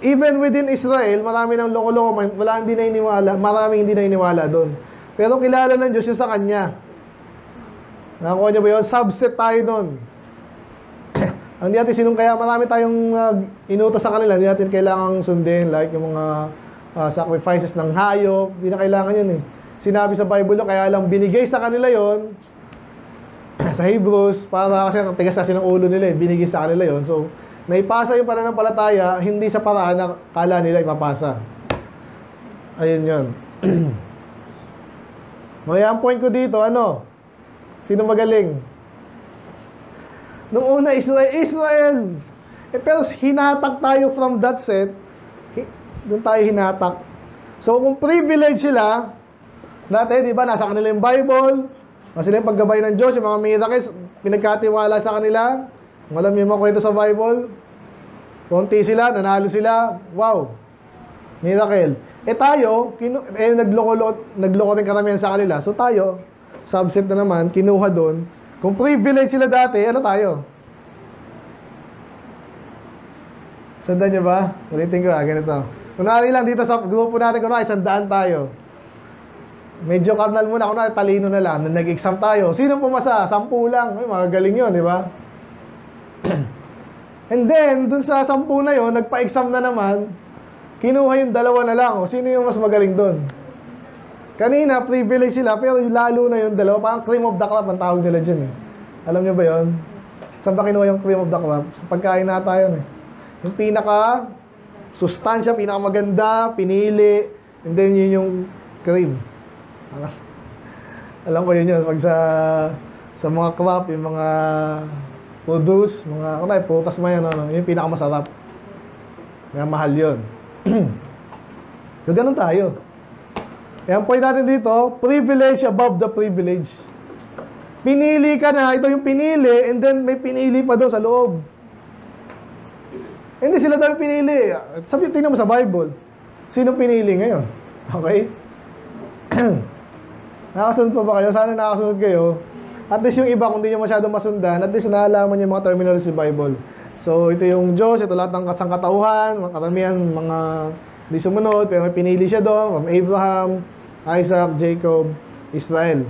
Even within Israel, marami ng loko-loko. Wala hindi naniniwala. Maraming hindi naniniwala doon. Pero kilala ng Diyos yung sa Kanya. Nakakuha niyo ba yun? Subset tayo doon. Hindi natin sinungkaya, marami tayong inutos sa kanila, hindi natin kailangang sundin, like yung mga sacrifices ng hayop, hindi na kailangan yun eh. Sinabi sa Bible, kaya lang binigay sa kanila yun, sa Hebrews, para kasi tigas kasi ng ulo nila eh, binigay sa kanila yun. So, naipasa yung pananampalataya, hindi sa paraan na kala nila ipapasa. Ayun yun. Maya ang point ko dito, ano? Sino magaling? Noong una, Israel. Eh, pero hinatak tayo from that set. Doon tayo hinatak. So, kung privilege sila, dati, di ba, nasa kanila yung Bible, nasa sila yung paggabay ng Diyos, yung mga miracles, pinagkatiwala sa kanila. Kung alam niyo yung mga kwento sa Bible, konti sila, nanalo sila, wow, miracle. Eh, tayo, nagloko rin karamihan sa kanila. So, tayo, subset na naman, kinuha doon. Kung privilege sila dati, ano tayo? Sandaan nyo ba? Ulitin ko ganito. Kunwari lang dito sa grupo natin, kunwari, sandaan tayo. Medyo karnal muna, kunwari, talino na lang. Nag-exam tayo. Sino pumasa? 10 lang. Ay, magagaling yun, di ba? And then, dun sa 10 na yun, nagpa-exam na naman, kinuha yung 2 na lang. O, sino yung mas magaling dun? Kanina, privilege sila, pero lalo na yung 2. Parang cream of the crop ang tawag nila dyan eh. Alam nyo ba yun? Saan ba kinuha yung cream of the crop? Sa pagkain na tayo eh. Yung pinaka sustansya, pinaka maganda, pinili, and then yun yung cream. Alam ko yun yun. Pag sa mga crop, yung mga produce, mga, ano tayo, putas mo yan, ano, yung pinaka masarap. Kaya mahal yun. So, ganun tayo. Ayan, point natin dito, privilege above the privilege. Pinili ka na, ito yung pinili, and then may pinili pa doon sa loob. Hindi sila daw yung pinili. Sabi, tingnan mo sa Bible, sino pinili ngayon? Okay? Nakasunod pa ba kayo? Sana nakasunod kayo. At least yung iba, kung di nyo masyado masundan, at least naalaman yung mga terminology sa Bible. So, ito yung Diyos, ito lahat ng sangkatauhan, mga karamihan, mga di sumunod, pero pinili siya doon, from Abraham, Isaac, Jacob, Israel.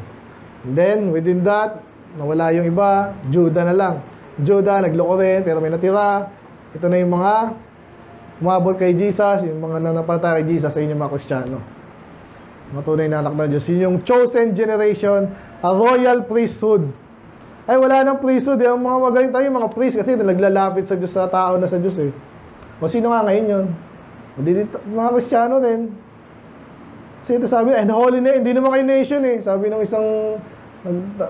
And then, within that, nawala yung iba, Judah na lang. Judah, nagloko rin, pero may natira. Ito na yung mga umabot kay Jesus, yung mga nanampalataya kay Jesus, ay yung mga Kristiyano. Matunay na anak ng Diyos. Yun yung chosen generation, a royal priesthood. Ay, wala nang priesthood. Yung mga magaling tayo, mga priest, kasi naglalapit sa Diyos, sa tao na sa Diyos eh. O sino nga ngayon yun? Mga Kristiyano din. Kasi ito sabi, and holy nation, hindi naman kayo nation eh. Sabi ng isang,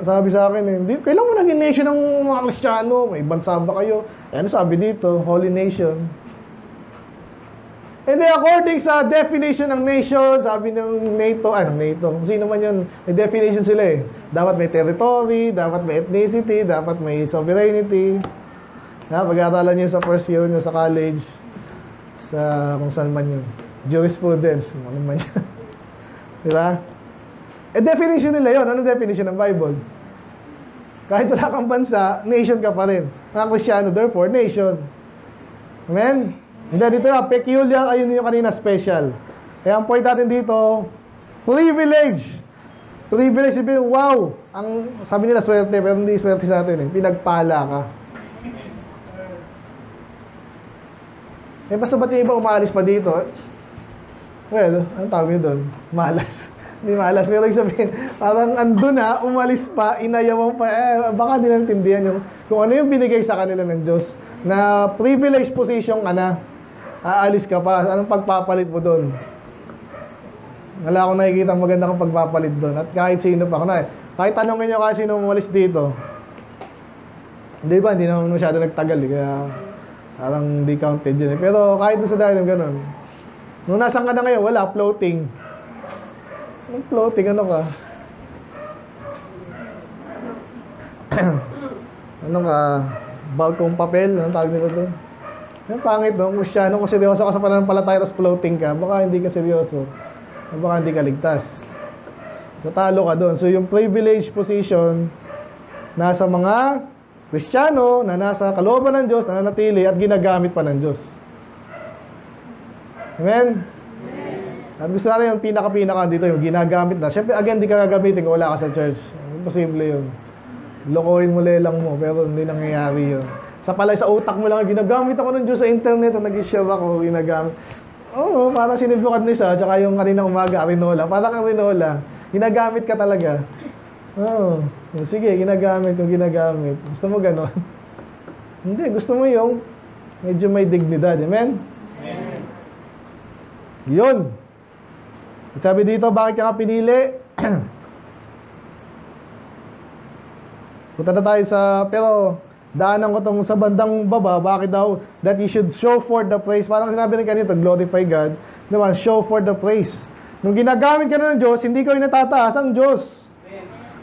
sabi sa akin eh, kailan mo naging nation ng mga Kristiyano? May bansa ba kayo? Eh, ano sabi dito? Holy nation. And then, according sa definition ng nation, sabi ng NATO, ay, ng NATO, kung sino man yun, may definition sila eh. Dapat may territory, dapat may ethnicity, dapat may sovereignty. Pag-aaralan nyo sa first year nyo sa college, sa kung saan man yun. Jurisprudence, kung ano man yun. Diba? Eh, definition nila yun. Ano definition ng Bible? Kahit wala kang bansa, nation ka pa rin. Mga Kristyano, therefore, nation. Amen? And then, dito na, peculiar, ayun yung kanina, special. Kaya ang point natin dito, privilege. Privilege, wow! Ang, sabi nila, swerte, pero hindi swerte sa atin eh. Pinagpala ka. Eh, basta ba't yung iba umalis pa dito? Well, anong tawag nyo doon? Malas. Hindi malas. Pero yung sabihin, parang andun ha, umalis pa, inayawan pa, eh, baka di natindihan yung, kung ano yung binigay sa kanila ng Diyos, na privileged position ka na, aalis ka pa, anong pagpapalit mo doon? Wala akong nakikita maganda kang pagpapalit doon. At kahit sino pa, kahit tanongin nyo kahit sino umalis dito, hindi ba, hindi naman masyado nagtagal eh, kaya parang di counted yun eh. Pero kahit doon sa dahil ganun, nung nasan ka na ngayon, wala, floating. Anong floating, ano ka? Ano ka? Balkong papel, anong tawag nila doon? Yung pangit doon, Kristyano, kung seryoso ka sa pananampalataya tapos floating ka, baka hindi ka seryoso, baka hindi ka ligtas. So talo ka doon. So yung privileged position, nasa mga Kristyano na nasa kalooban ng Diyos, nananatili at ginagamit pa ng Diyos. Amen? At gusto natin yung pinaka-pinaka dito, yung ginagamit na. Siyempre, again, di ka gagamitin kung wala ka sa church. Imposible yun. Lokohin mo lelang mo, pero hindi nangyayari yun. Sa palay, sa utak mo lang, ginagamit ako ng Diyos sa internet, nag-share ako, ginagamit. Oo, parang sinibukat nisa, tsaka yung kaninang umaga, arinola. Parang arinola, ginagamit ka talaga. Oo, sige, ginagamit kung ginagamit. Gusto mo gano'n? Hindi, gusto mo yung medyo may dignidad. Amen? Amen. Yun. At sabi dito, bakit ka pinili? Punta na tayo sa, pero daanan ko itong sa bandang baba, bakit daw, that you should show forth the praise. Parang sinabi rin kanito, glorify God, naman, show forth the praise. Nung ginagamit ka na ng Diyos, hindi ka yung natataas ang Diyos.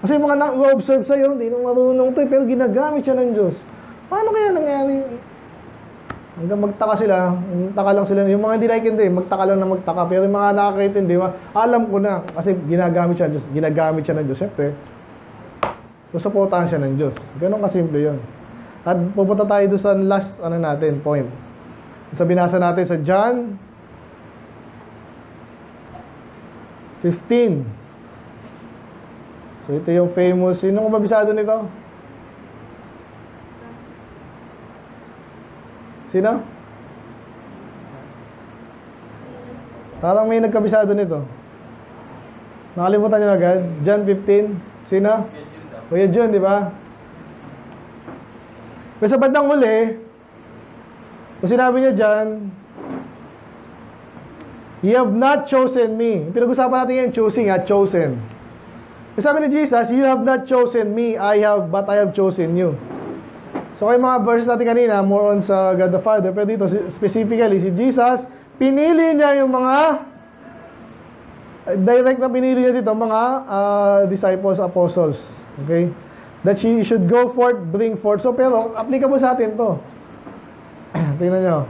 Kasi mga na-observe sa'yo, hindi nung marunong ito, pero ginagamit siya ng Diyos. Paano kaya nangyari? Hanggang magtaka sila, magtaka lang sila. Yung mga hindi naikintindi, magtaka lang na magtaka. Pero yung mga nakakaintindi, alam ko na, kasi ginagamit siya ng Diyos, siyempre. Susuportahan siya ng Diyos. Ganun kasimple yun. At pupunta tayo doon sa last ano natin, point. So, binasa natin sa John 15. So, ito yung famous. Sino kong mabisado nito? Sino? Parang may nagkabisado nito. Nakalimutan nyo agad. John 15. Sino? Kuya Jun, di ba? Pero sa bandang uli, kung sinabi niya dyan, you have not chosen me. Pinag-usapan natin yan, choosing at chosen. Pero sabi ni Jesus, you have not chosen me, I have, but I have chosen you. So kay mga verses natin kanina, more on sa God the Father, pero dito, specifically, si Jesus, pinili niya yung mga direct na pinili niya dito, mga disciples, apostles. Okay? That she should go forth, bring forth. So, pero, applicable sa atin to. Tingnan nyo.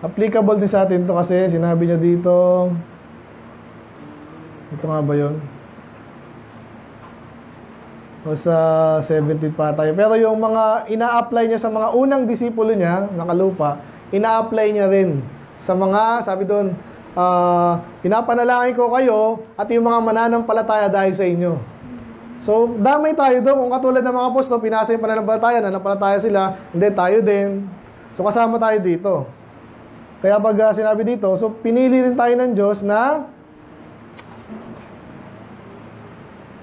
Applicable din sa atin to kasi sinabi niya dito. Ito nga ba yun? O sa 17 pa tayo. Pero yung mga ina-apply niya sa mga unang disipulo niya, nakalupa, ina-apply niya rin sa mga, sabi doon, pinapanalangin ko kayo at yung mga mananampalataya dahil sa inyo. So, damay tayo doon. Kung katulad ng mga apostol, pinasa yung pananampalataya, nanampalataya sila, hindi tayo din. So, kasama tayo dito. Kaya pag sinabi dito, so pinili rin tayo ng Diyos na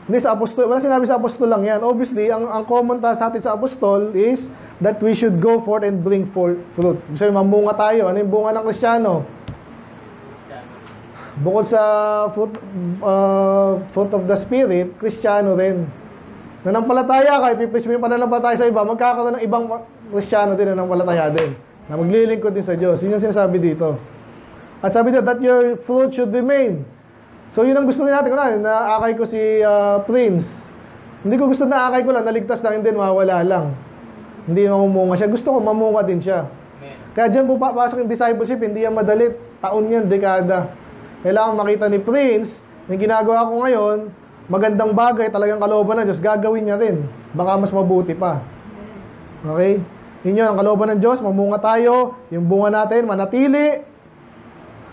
hindi sa apostol, wala sinabi sa apostol lang yan. Obviously, ang common sa atin sa apostol is that we should go forth and bring forth fruit. Kasi mamunga tayo. Ano yung bunga ng Kristiyano? Bukod sa fruit of the Spirit, Kristiyano rin. Nanampalataya ka, ipipreach mo yung pananampalataya sa iba, magkakaroon ng ibang Kristiyano din, nanampalataya din, na maglilingkod din sa Diyos. Yun yung sinasabi dito. At sabi dito, that your fruit should remain. So, yun ang gusto rin natin. Kung na akay ko si Prince, hindi ko gusto na akay ko lang, naligtas lang, hindi, mawala lang. Hindi mamumunga siya. Gusto ko, mamunga din siya. Kaya dyan pupapasok yung discipleship, hindi yan madali. Taon yan, dekada. Kailangan makita ni Prince, yung ginagawa ko ngayon, magandang bagay, talagang kalooban ng Diyos, gagawin niya rin. Baka mas mabuti pa. Okay? Yun yun, ang kalooban ng Diyos, mamunga tayo, yung bunga natin, manatili.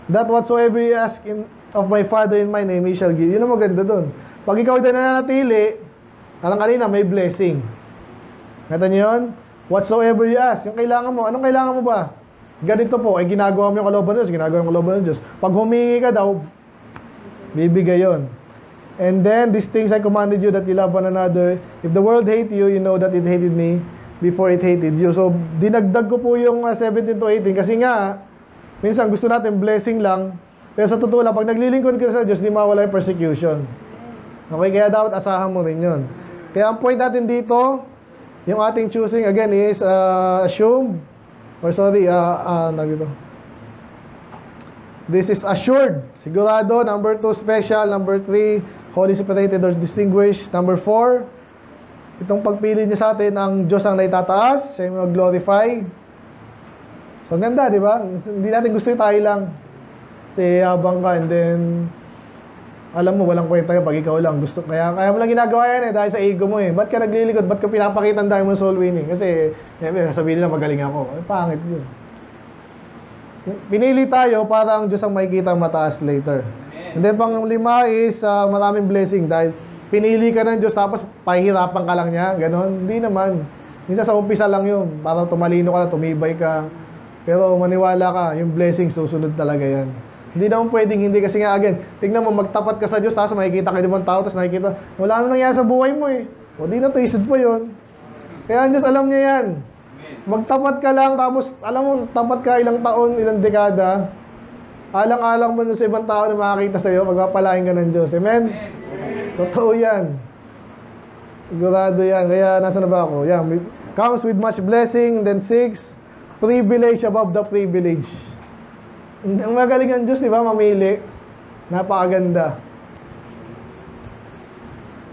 That whatsoever you ask in, of my Father in my name, He shall give. Yun ang maganda dun. Pag ikaw ito nananatili, alam kanina, may blessing. Nakita niyo yun? Whatsoever you ask, yung kailangan mo, anong kailangan mo ba? Ganito po, ay ginagawa mo yung kalooban ng Diyos, ginagawa yung kalooban ng Diyos. Pag humingi ka daw, bibigay yun. And then, these things I commanded you that you love one another. If the world hate you, you know that it hated me before it hated you. So, dinagdag ko po yung 17 to 18 kasi nga, minsan gusto natin blessing lang, pero sa totoo lang, pag naglilingkod ka sa Diyos, di mawala yung persecution. Okay, kaya dapat asahan mo rin yun. Kaya ang point natin dito, yung ating choosing again is this is assured, sigurado. Number 2, special. Number 3, Holy Separated or distinguished. Number 4, itong pagpili niya sa atin, ang Diyos ang naitataas, siya yung mag-glorify. So, ang ganda, di ba? Hindi natin gusto yung tayo lang. Kasi habang ka, and then, alam mo, walang kwenta ka pag ikaw lang. Gusto, kaya mo lang ginagawa yan eh, dahil sa ego mo eh. Ba't ka nagliligod? Ba't ka pinapakita ang dahil mo soul winning? Kasi, sabihin nila, magaling ako. Pangit yun. Pinili tayo para ang Diyos ang makikita mataas later. Amen. And then, pang-5 is maraming blessing dahil pinili ka ng Diyos, tapos pahihirapan ka lang niya, gano'n. Hindi naman. Minsan sa umpisa lang yun. Parang tumalino ka na, tumibay ka. Pero maniwala ka, yung blessing, susunod talaga yan. Hindi naman pwedeng hindi. Kasi nga, again, tignan mo, magtapat ka sa Diyos, tapos makikita ka naman tao, tapos nakikita, wala nang nangyari sa buhay mo eh. O di na, tuisod po yun. Kaya ang Diyos, alam niya yan. Magtapat ka lang, tapos, alam mo, tapat ka ilang taon, ilang dekada, alang-alang mo na sa ibang tao na makakita sa'yo, magpapalain ka ng Diyos. Amen? Totoo yan. Sigurado yan. Kaya, nasa na ba ako? Yeah. Comes with much blessing. Then 6, privilege above the privilege. Ang magaling ang Diyos, di ba? Mamili. Napakaganda.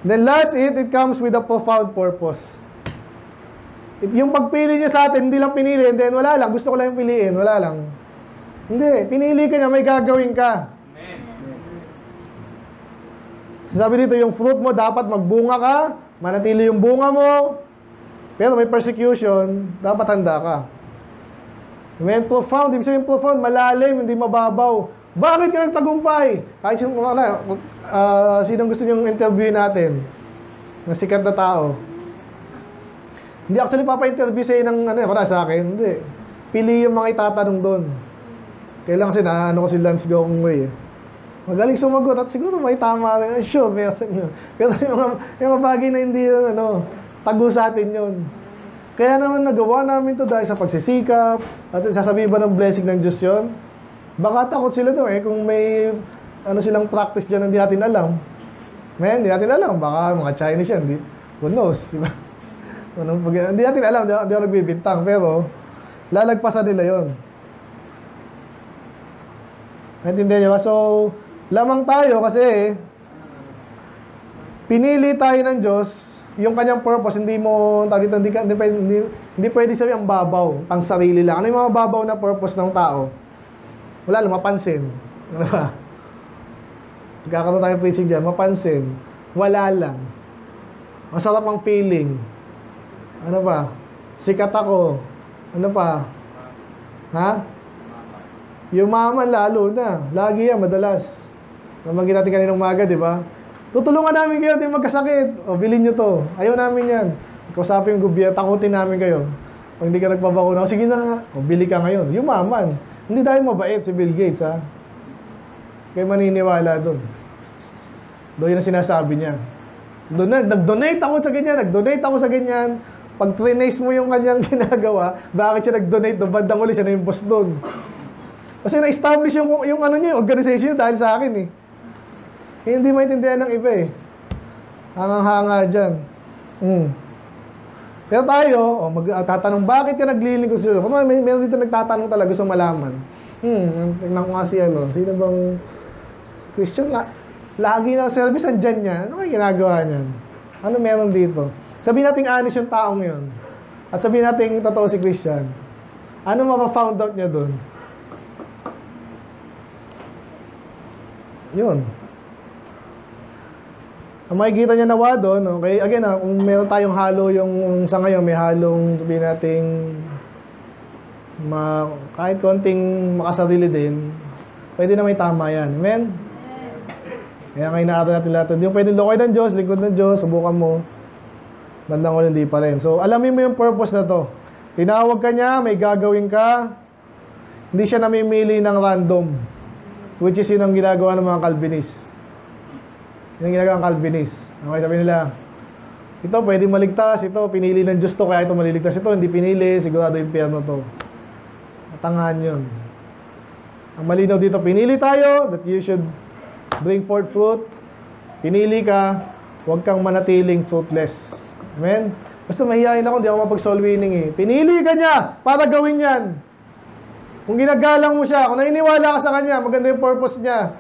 Then last, it comes with a profound purpose. Yung pagpili niya sa atin, hindi lang pinili. And then, wala lang. Gusto ko lang yung piliin. Wala lang. Hindi. Pinili ka niya. May gagawin ka. Sabi dito, yung fruit mo, dapat magbunga ka, manatili yung bunga mo, pero may persecution, dapat handa ka. Amen? Profound, ibig sabihin profound, malalim, hindi mababaw. Bakit ka nagtagumpay? Kahit sinong gusto niyong interviewin natin, na sikat na tao. Hindi actually papa-interview sa'yo ng, sa akin, hindi. Pili yung mga itatanong doon. Kailan kasi naano ko si Lance Gongway eh. Magaling sumagot at siguro may tama rin. Sure, meron yun. Pero yung mga bagay na hindi yun, tago sa atin yun. Kaya naman nagawa namin to dahil sa pagsisikap. At sasabihin ba ng blessing ng Diyos yun? Baka takot sila doon eh. Kung may silang practice dyan na hindi natin alam. Man, hindi natin alam. Baka mga Chinese yan. Who knows? Diba? Hindi natin alam. Hindi ako nagbibintang. Pero lalagpasan nila yun. Naintindihan niyo ba? So, lamang tayo kasi pinili tayo ng Diyos yung kanyang purpose. Hindi mo dito, hindi pwede sabihin ang babaw, pang sarili lang. Ano yung mga babaw na purpose ng tao? wala lang, mapansin. Ano ba? Nagkakaroon tayo preaching dyan, mapansin. Wala lang. Masarap ang feeling. Ano ba? Sikat ako. Ano pa? Ha? Yumaman lalo na. Lagi yan, madalas. Namagin natin kaninong umaga, di ba? Tutulungan namin kayo, di magkasakit. O, bilhin nyo to. Ayaw namin yan. Kausapin yung gobyerno, takutin namin kayo. Pag hindi ka nagpabakuna, o sige na nga, o bili ka ngayon. Yumaman. Hindi tayo mabait si Bill Gates, ha? Kaya maniniwala doon. Doon yung sinasabi niya. Nag-donate ako sa ganyan, nag-donate ako sa ganyan. Pag trinace mo yung kanyang ginagawa, bakit siya nag-donate? Doon bandang uli, siya na yung boss doon. Kasi na-establish yung ano niya, yung organization niya dahil sa akin, eh. Kaya hindi maintindihan ng iba, eh. Hangang-hanga dyan. Kaya tayo, oh, magtatanong, bakit ka naglilingkod sa Diyos? Meron dito nagtatanong talaga, gusto malaman. Tignan ko nga si ano, sino bang Christian? Lagi na service, andyan niya. Ano kayo ginagawa niyan? Ano meron dito? Sabihin natin honest yung taong yun. At sabihin natin totoo si Christian. Ano mapafound out niya dun? Yun. Ang makikita niya nawa doon, okay? Again, kung meron tayong halo yung sa ngayon, may halong sabihin nating kahit konting makasarili din, pwede na may tama yan. Amen? Kaya ngayon natin lahat. Yung pwede lukoy ng Diyos, lingkod ng Diyos, subukan mo, bandang ulit hindi pa rin. So, alamin mo yung purpose na to. Tinawag ka niya, may gagawin ka, hindi siya namimili ng random, which is yun ang ginagawa ng mga Calvinist. Yung ginagawa ng Calvinist. Okay, sabi nila, ito pwede maligtas, ito pinili ng Diyos to, kaya ito maliligtas, ito hindi pinili, sigurado impyerno to. Matangahan yun. Ang malinaw dito, pinili tayo, that you should bring forth fruit. Pinili ka, huwag kang manatiling fruitless. Amen? Basta mahihayin ako, hindi ako mapag-soul winning, eh. Pinili ka niya para gawin yan. Kung ginagalang mo siya, kung naniniwala ka sa kanya, maganda yung purpose niya.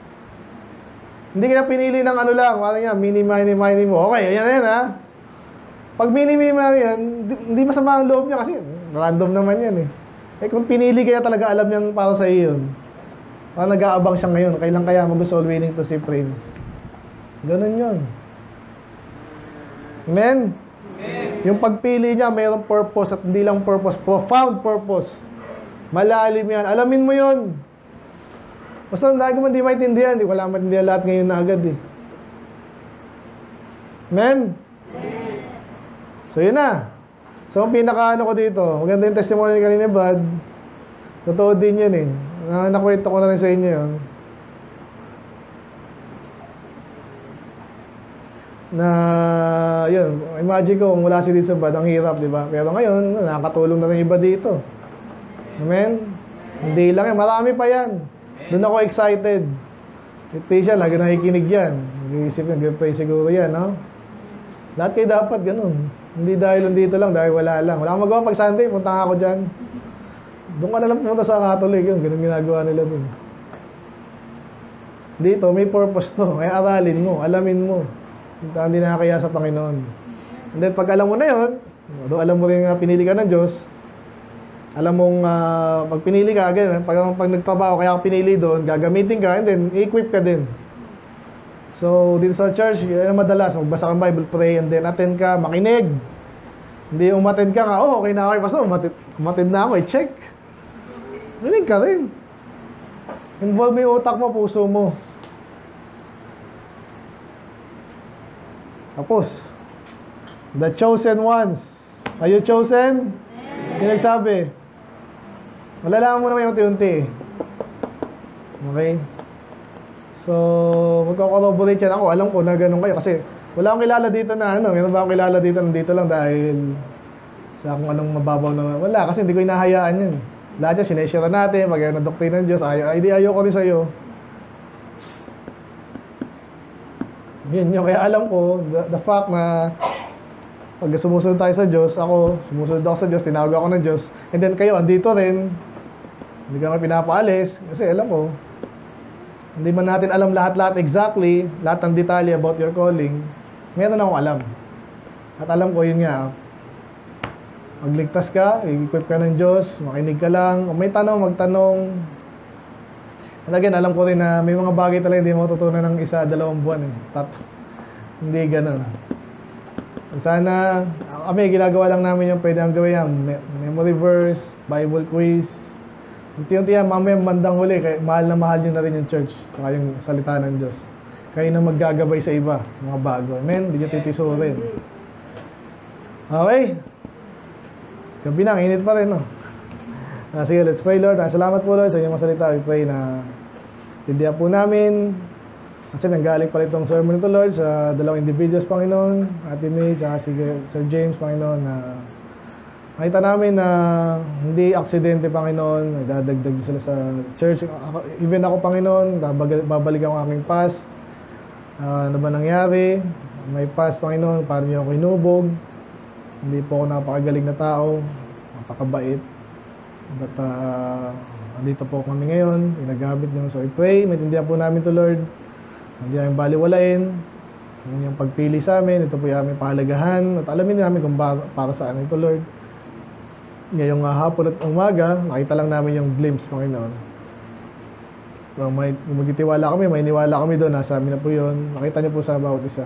Hindi kaya pinili ng ano lang, wala niya, mini-mini-mini mo. Okay, ayan na yan, ha? Pag mini-mini-mini yan, hindi masama ang loob niya kasi random naman yan, eh. Eh, kung pinili kaya talaga, alam niyang para sa iyo yun. Parang nag-aabang siya ngayon, kailan kaya mag-soul winning to si Prince. Ganun yun. Amen? Amen? Yung pagpili niya, mayroong purpose at hindi lang purpose, profound purpose. Malalim yan, alamin mo yun. Basta dahil ko man di maintindihan, di ko lang maintindihan lahat ngayon na agad, eh. Amen? Amen. So, yun na. So, ang pinakaano ko dito, maganda yung testimony ni kanina, Brad. Totoo din yun, eh. Nakwento ko na rin sa inyo yun. Na, yun, imagine ko, kung wala si dito sa Brad, ang hirap, di ba? Pero ngayon, nakakatulong na rin iba dito. Amen? Hindi lang, eh. Marami pa yan. Doon ako excited. Ito siya, lagi nakikinig yan. Nag-iisip yan, nag-pray siguro yan, no? Lahat kayo dapat ganun. Hindi dahil dito lang, dahil wala lang. Wala akong magawa pag Sunday, punta nga ako dyan. Doon ka na lang pumunta sa Catholic, yun. Ganun ginagawa nila doon. Dito, may purpose to. Kaya aralin mo, alamin mo. Hindi na kaya sa Panginoon. And then, pag alam mo na yun, alam mo rin nga pinili ka ng Diyos, alam mong pag pinili ka, again, pag nagtrabaho, kaya ka pinili doon, gagamitin ka, and then equip ka din. So, dito sa church, yun ang madalas, magbasa ka ng Bible, pray, and then attend ka, makinig. Hindi umattend ka nga, oh, okay na ako, basta umattend na ako, i-check. Makinig ka rin. Involve mo yung utak mo, puso mo. Tapos, the chosen ones. Are you chosen? Sino nagsabi? Malalaman mo naman yung unti-unti. Okay? So, magko-collaborate yan ako. Alam ko na ganun kayo kasi wala akong kilala dito na ano. Meron ba akong kilala dito na dito lang dahil sa kung anong mababaw na wala. Kasi hindi ko inahayaan yun. Lahat yan, sineshare natin. Pag ayaw na doktrina ng Diyos, ayaw ko rin sa'yo. Yun yun. Kaya alam ko, the fact na pag sumusunod tayo sa Diyos, ako, sumusunod ako sa Diyos, tinawag ako ng Diyos, and then kayo, andito rin, hindi ka naman pinapaalis, kasi alam ko, hindi man natin alam lahat-lahat exactly, lahat ng detalye about your calling, meron akong alam. At alam ko, yun nga, magligtas ka, i-equip ka ng Diyos, makinig ka lang, kung may tanong, magtanong, And again, alam ko rin na may mga bagay talaga hindi mo tutunan ng isa, dalawang buwan eh. Hindi ganun. Sana, kami ginagawa lang namin yung pwede ang gawin yan. Memory verse, Bible quiz. Unti-unti yan, mamaya bandang huli. Kaya, mahal na mahal nyo na rin yung church. Kaya yung salita ng Diyos. Kayo na maggagabay sa iba, mga bago. Amen? Hindi nyo titisurin. Okay. Gabi na, init pa rin, no? Sige, let's pray, Lord. Salamat po, Lord, sa inyong masalita. We pray na tindihan po namin. Kasi nanggaling pala itong sermon nito, Lord, sa dalawang individuals, Panginoon, Ate May, at si Sir James, Panginoon, na nakita namin na hindi aksidente, Panginoon, dadagdag sila sa church. Even ako, Panginoon, babalik ang aking past. Ano ba nangyari? May past, Panginoon, paano niyo ako inubog? Hindi po ako napakagaling na tao, napakabait. But andito po kami ngayon, pinagamit niyo. So I pray, maintindihan po namin to, Lord. Hindi namin baliwalain yung pagpili sa amin. Ito po yung aming pahalagahan. At alamin namin kung para saan ito, Lord. Ngayong hapon at umaga, nakita lang namin yung glimpse, Panginoon. So, magitiwala kami, may niwala kami doon. Nasa amin na po yun. Nakita niyo po sa bawat isa.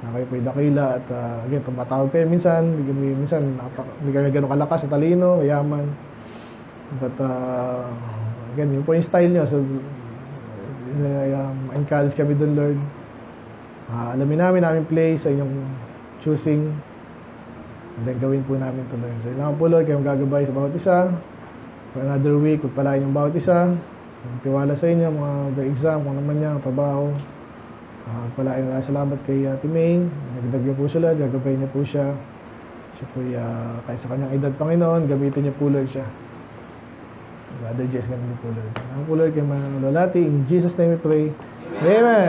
Nakay po yung dakila. At again, tumatawag kayo minsan. Hindi kami ganun kalakas, talino, mayaman. But again, yun po yung style niyo. So, encourage kami doon, Lord. Alamin namin aming place sa inyong choosing. And then gawin po namin ito, Lord. So ilang po, Lord, kayong gagabay sa bawat isa. For another week, pagpalain yung bawat isa. Magtiwala sa inyo, mga exam, kung naman niya, trabaho. Pagpalain na salamat kay Ate May. Nagdag niyo po siya, Lord. Gagabay niya po siya. Siya po, kahit sa kanyang edad, Panginoon, gamitin niyo po, Lord, siya. Brother Jess, ganun din po, Lord. Ang po, Lord, kay Manang Lolati. In Jesus' name we pray. Amen! Amen.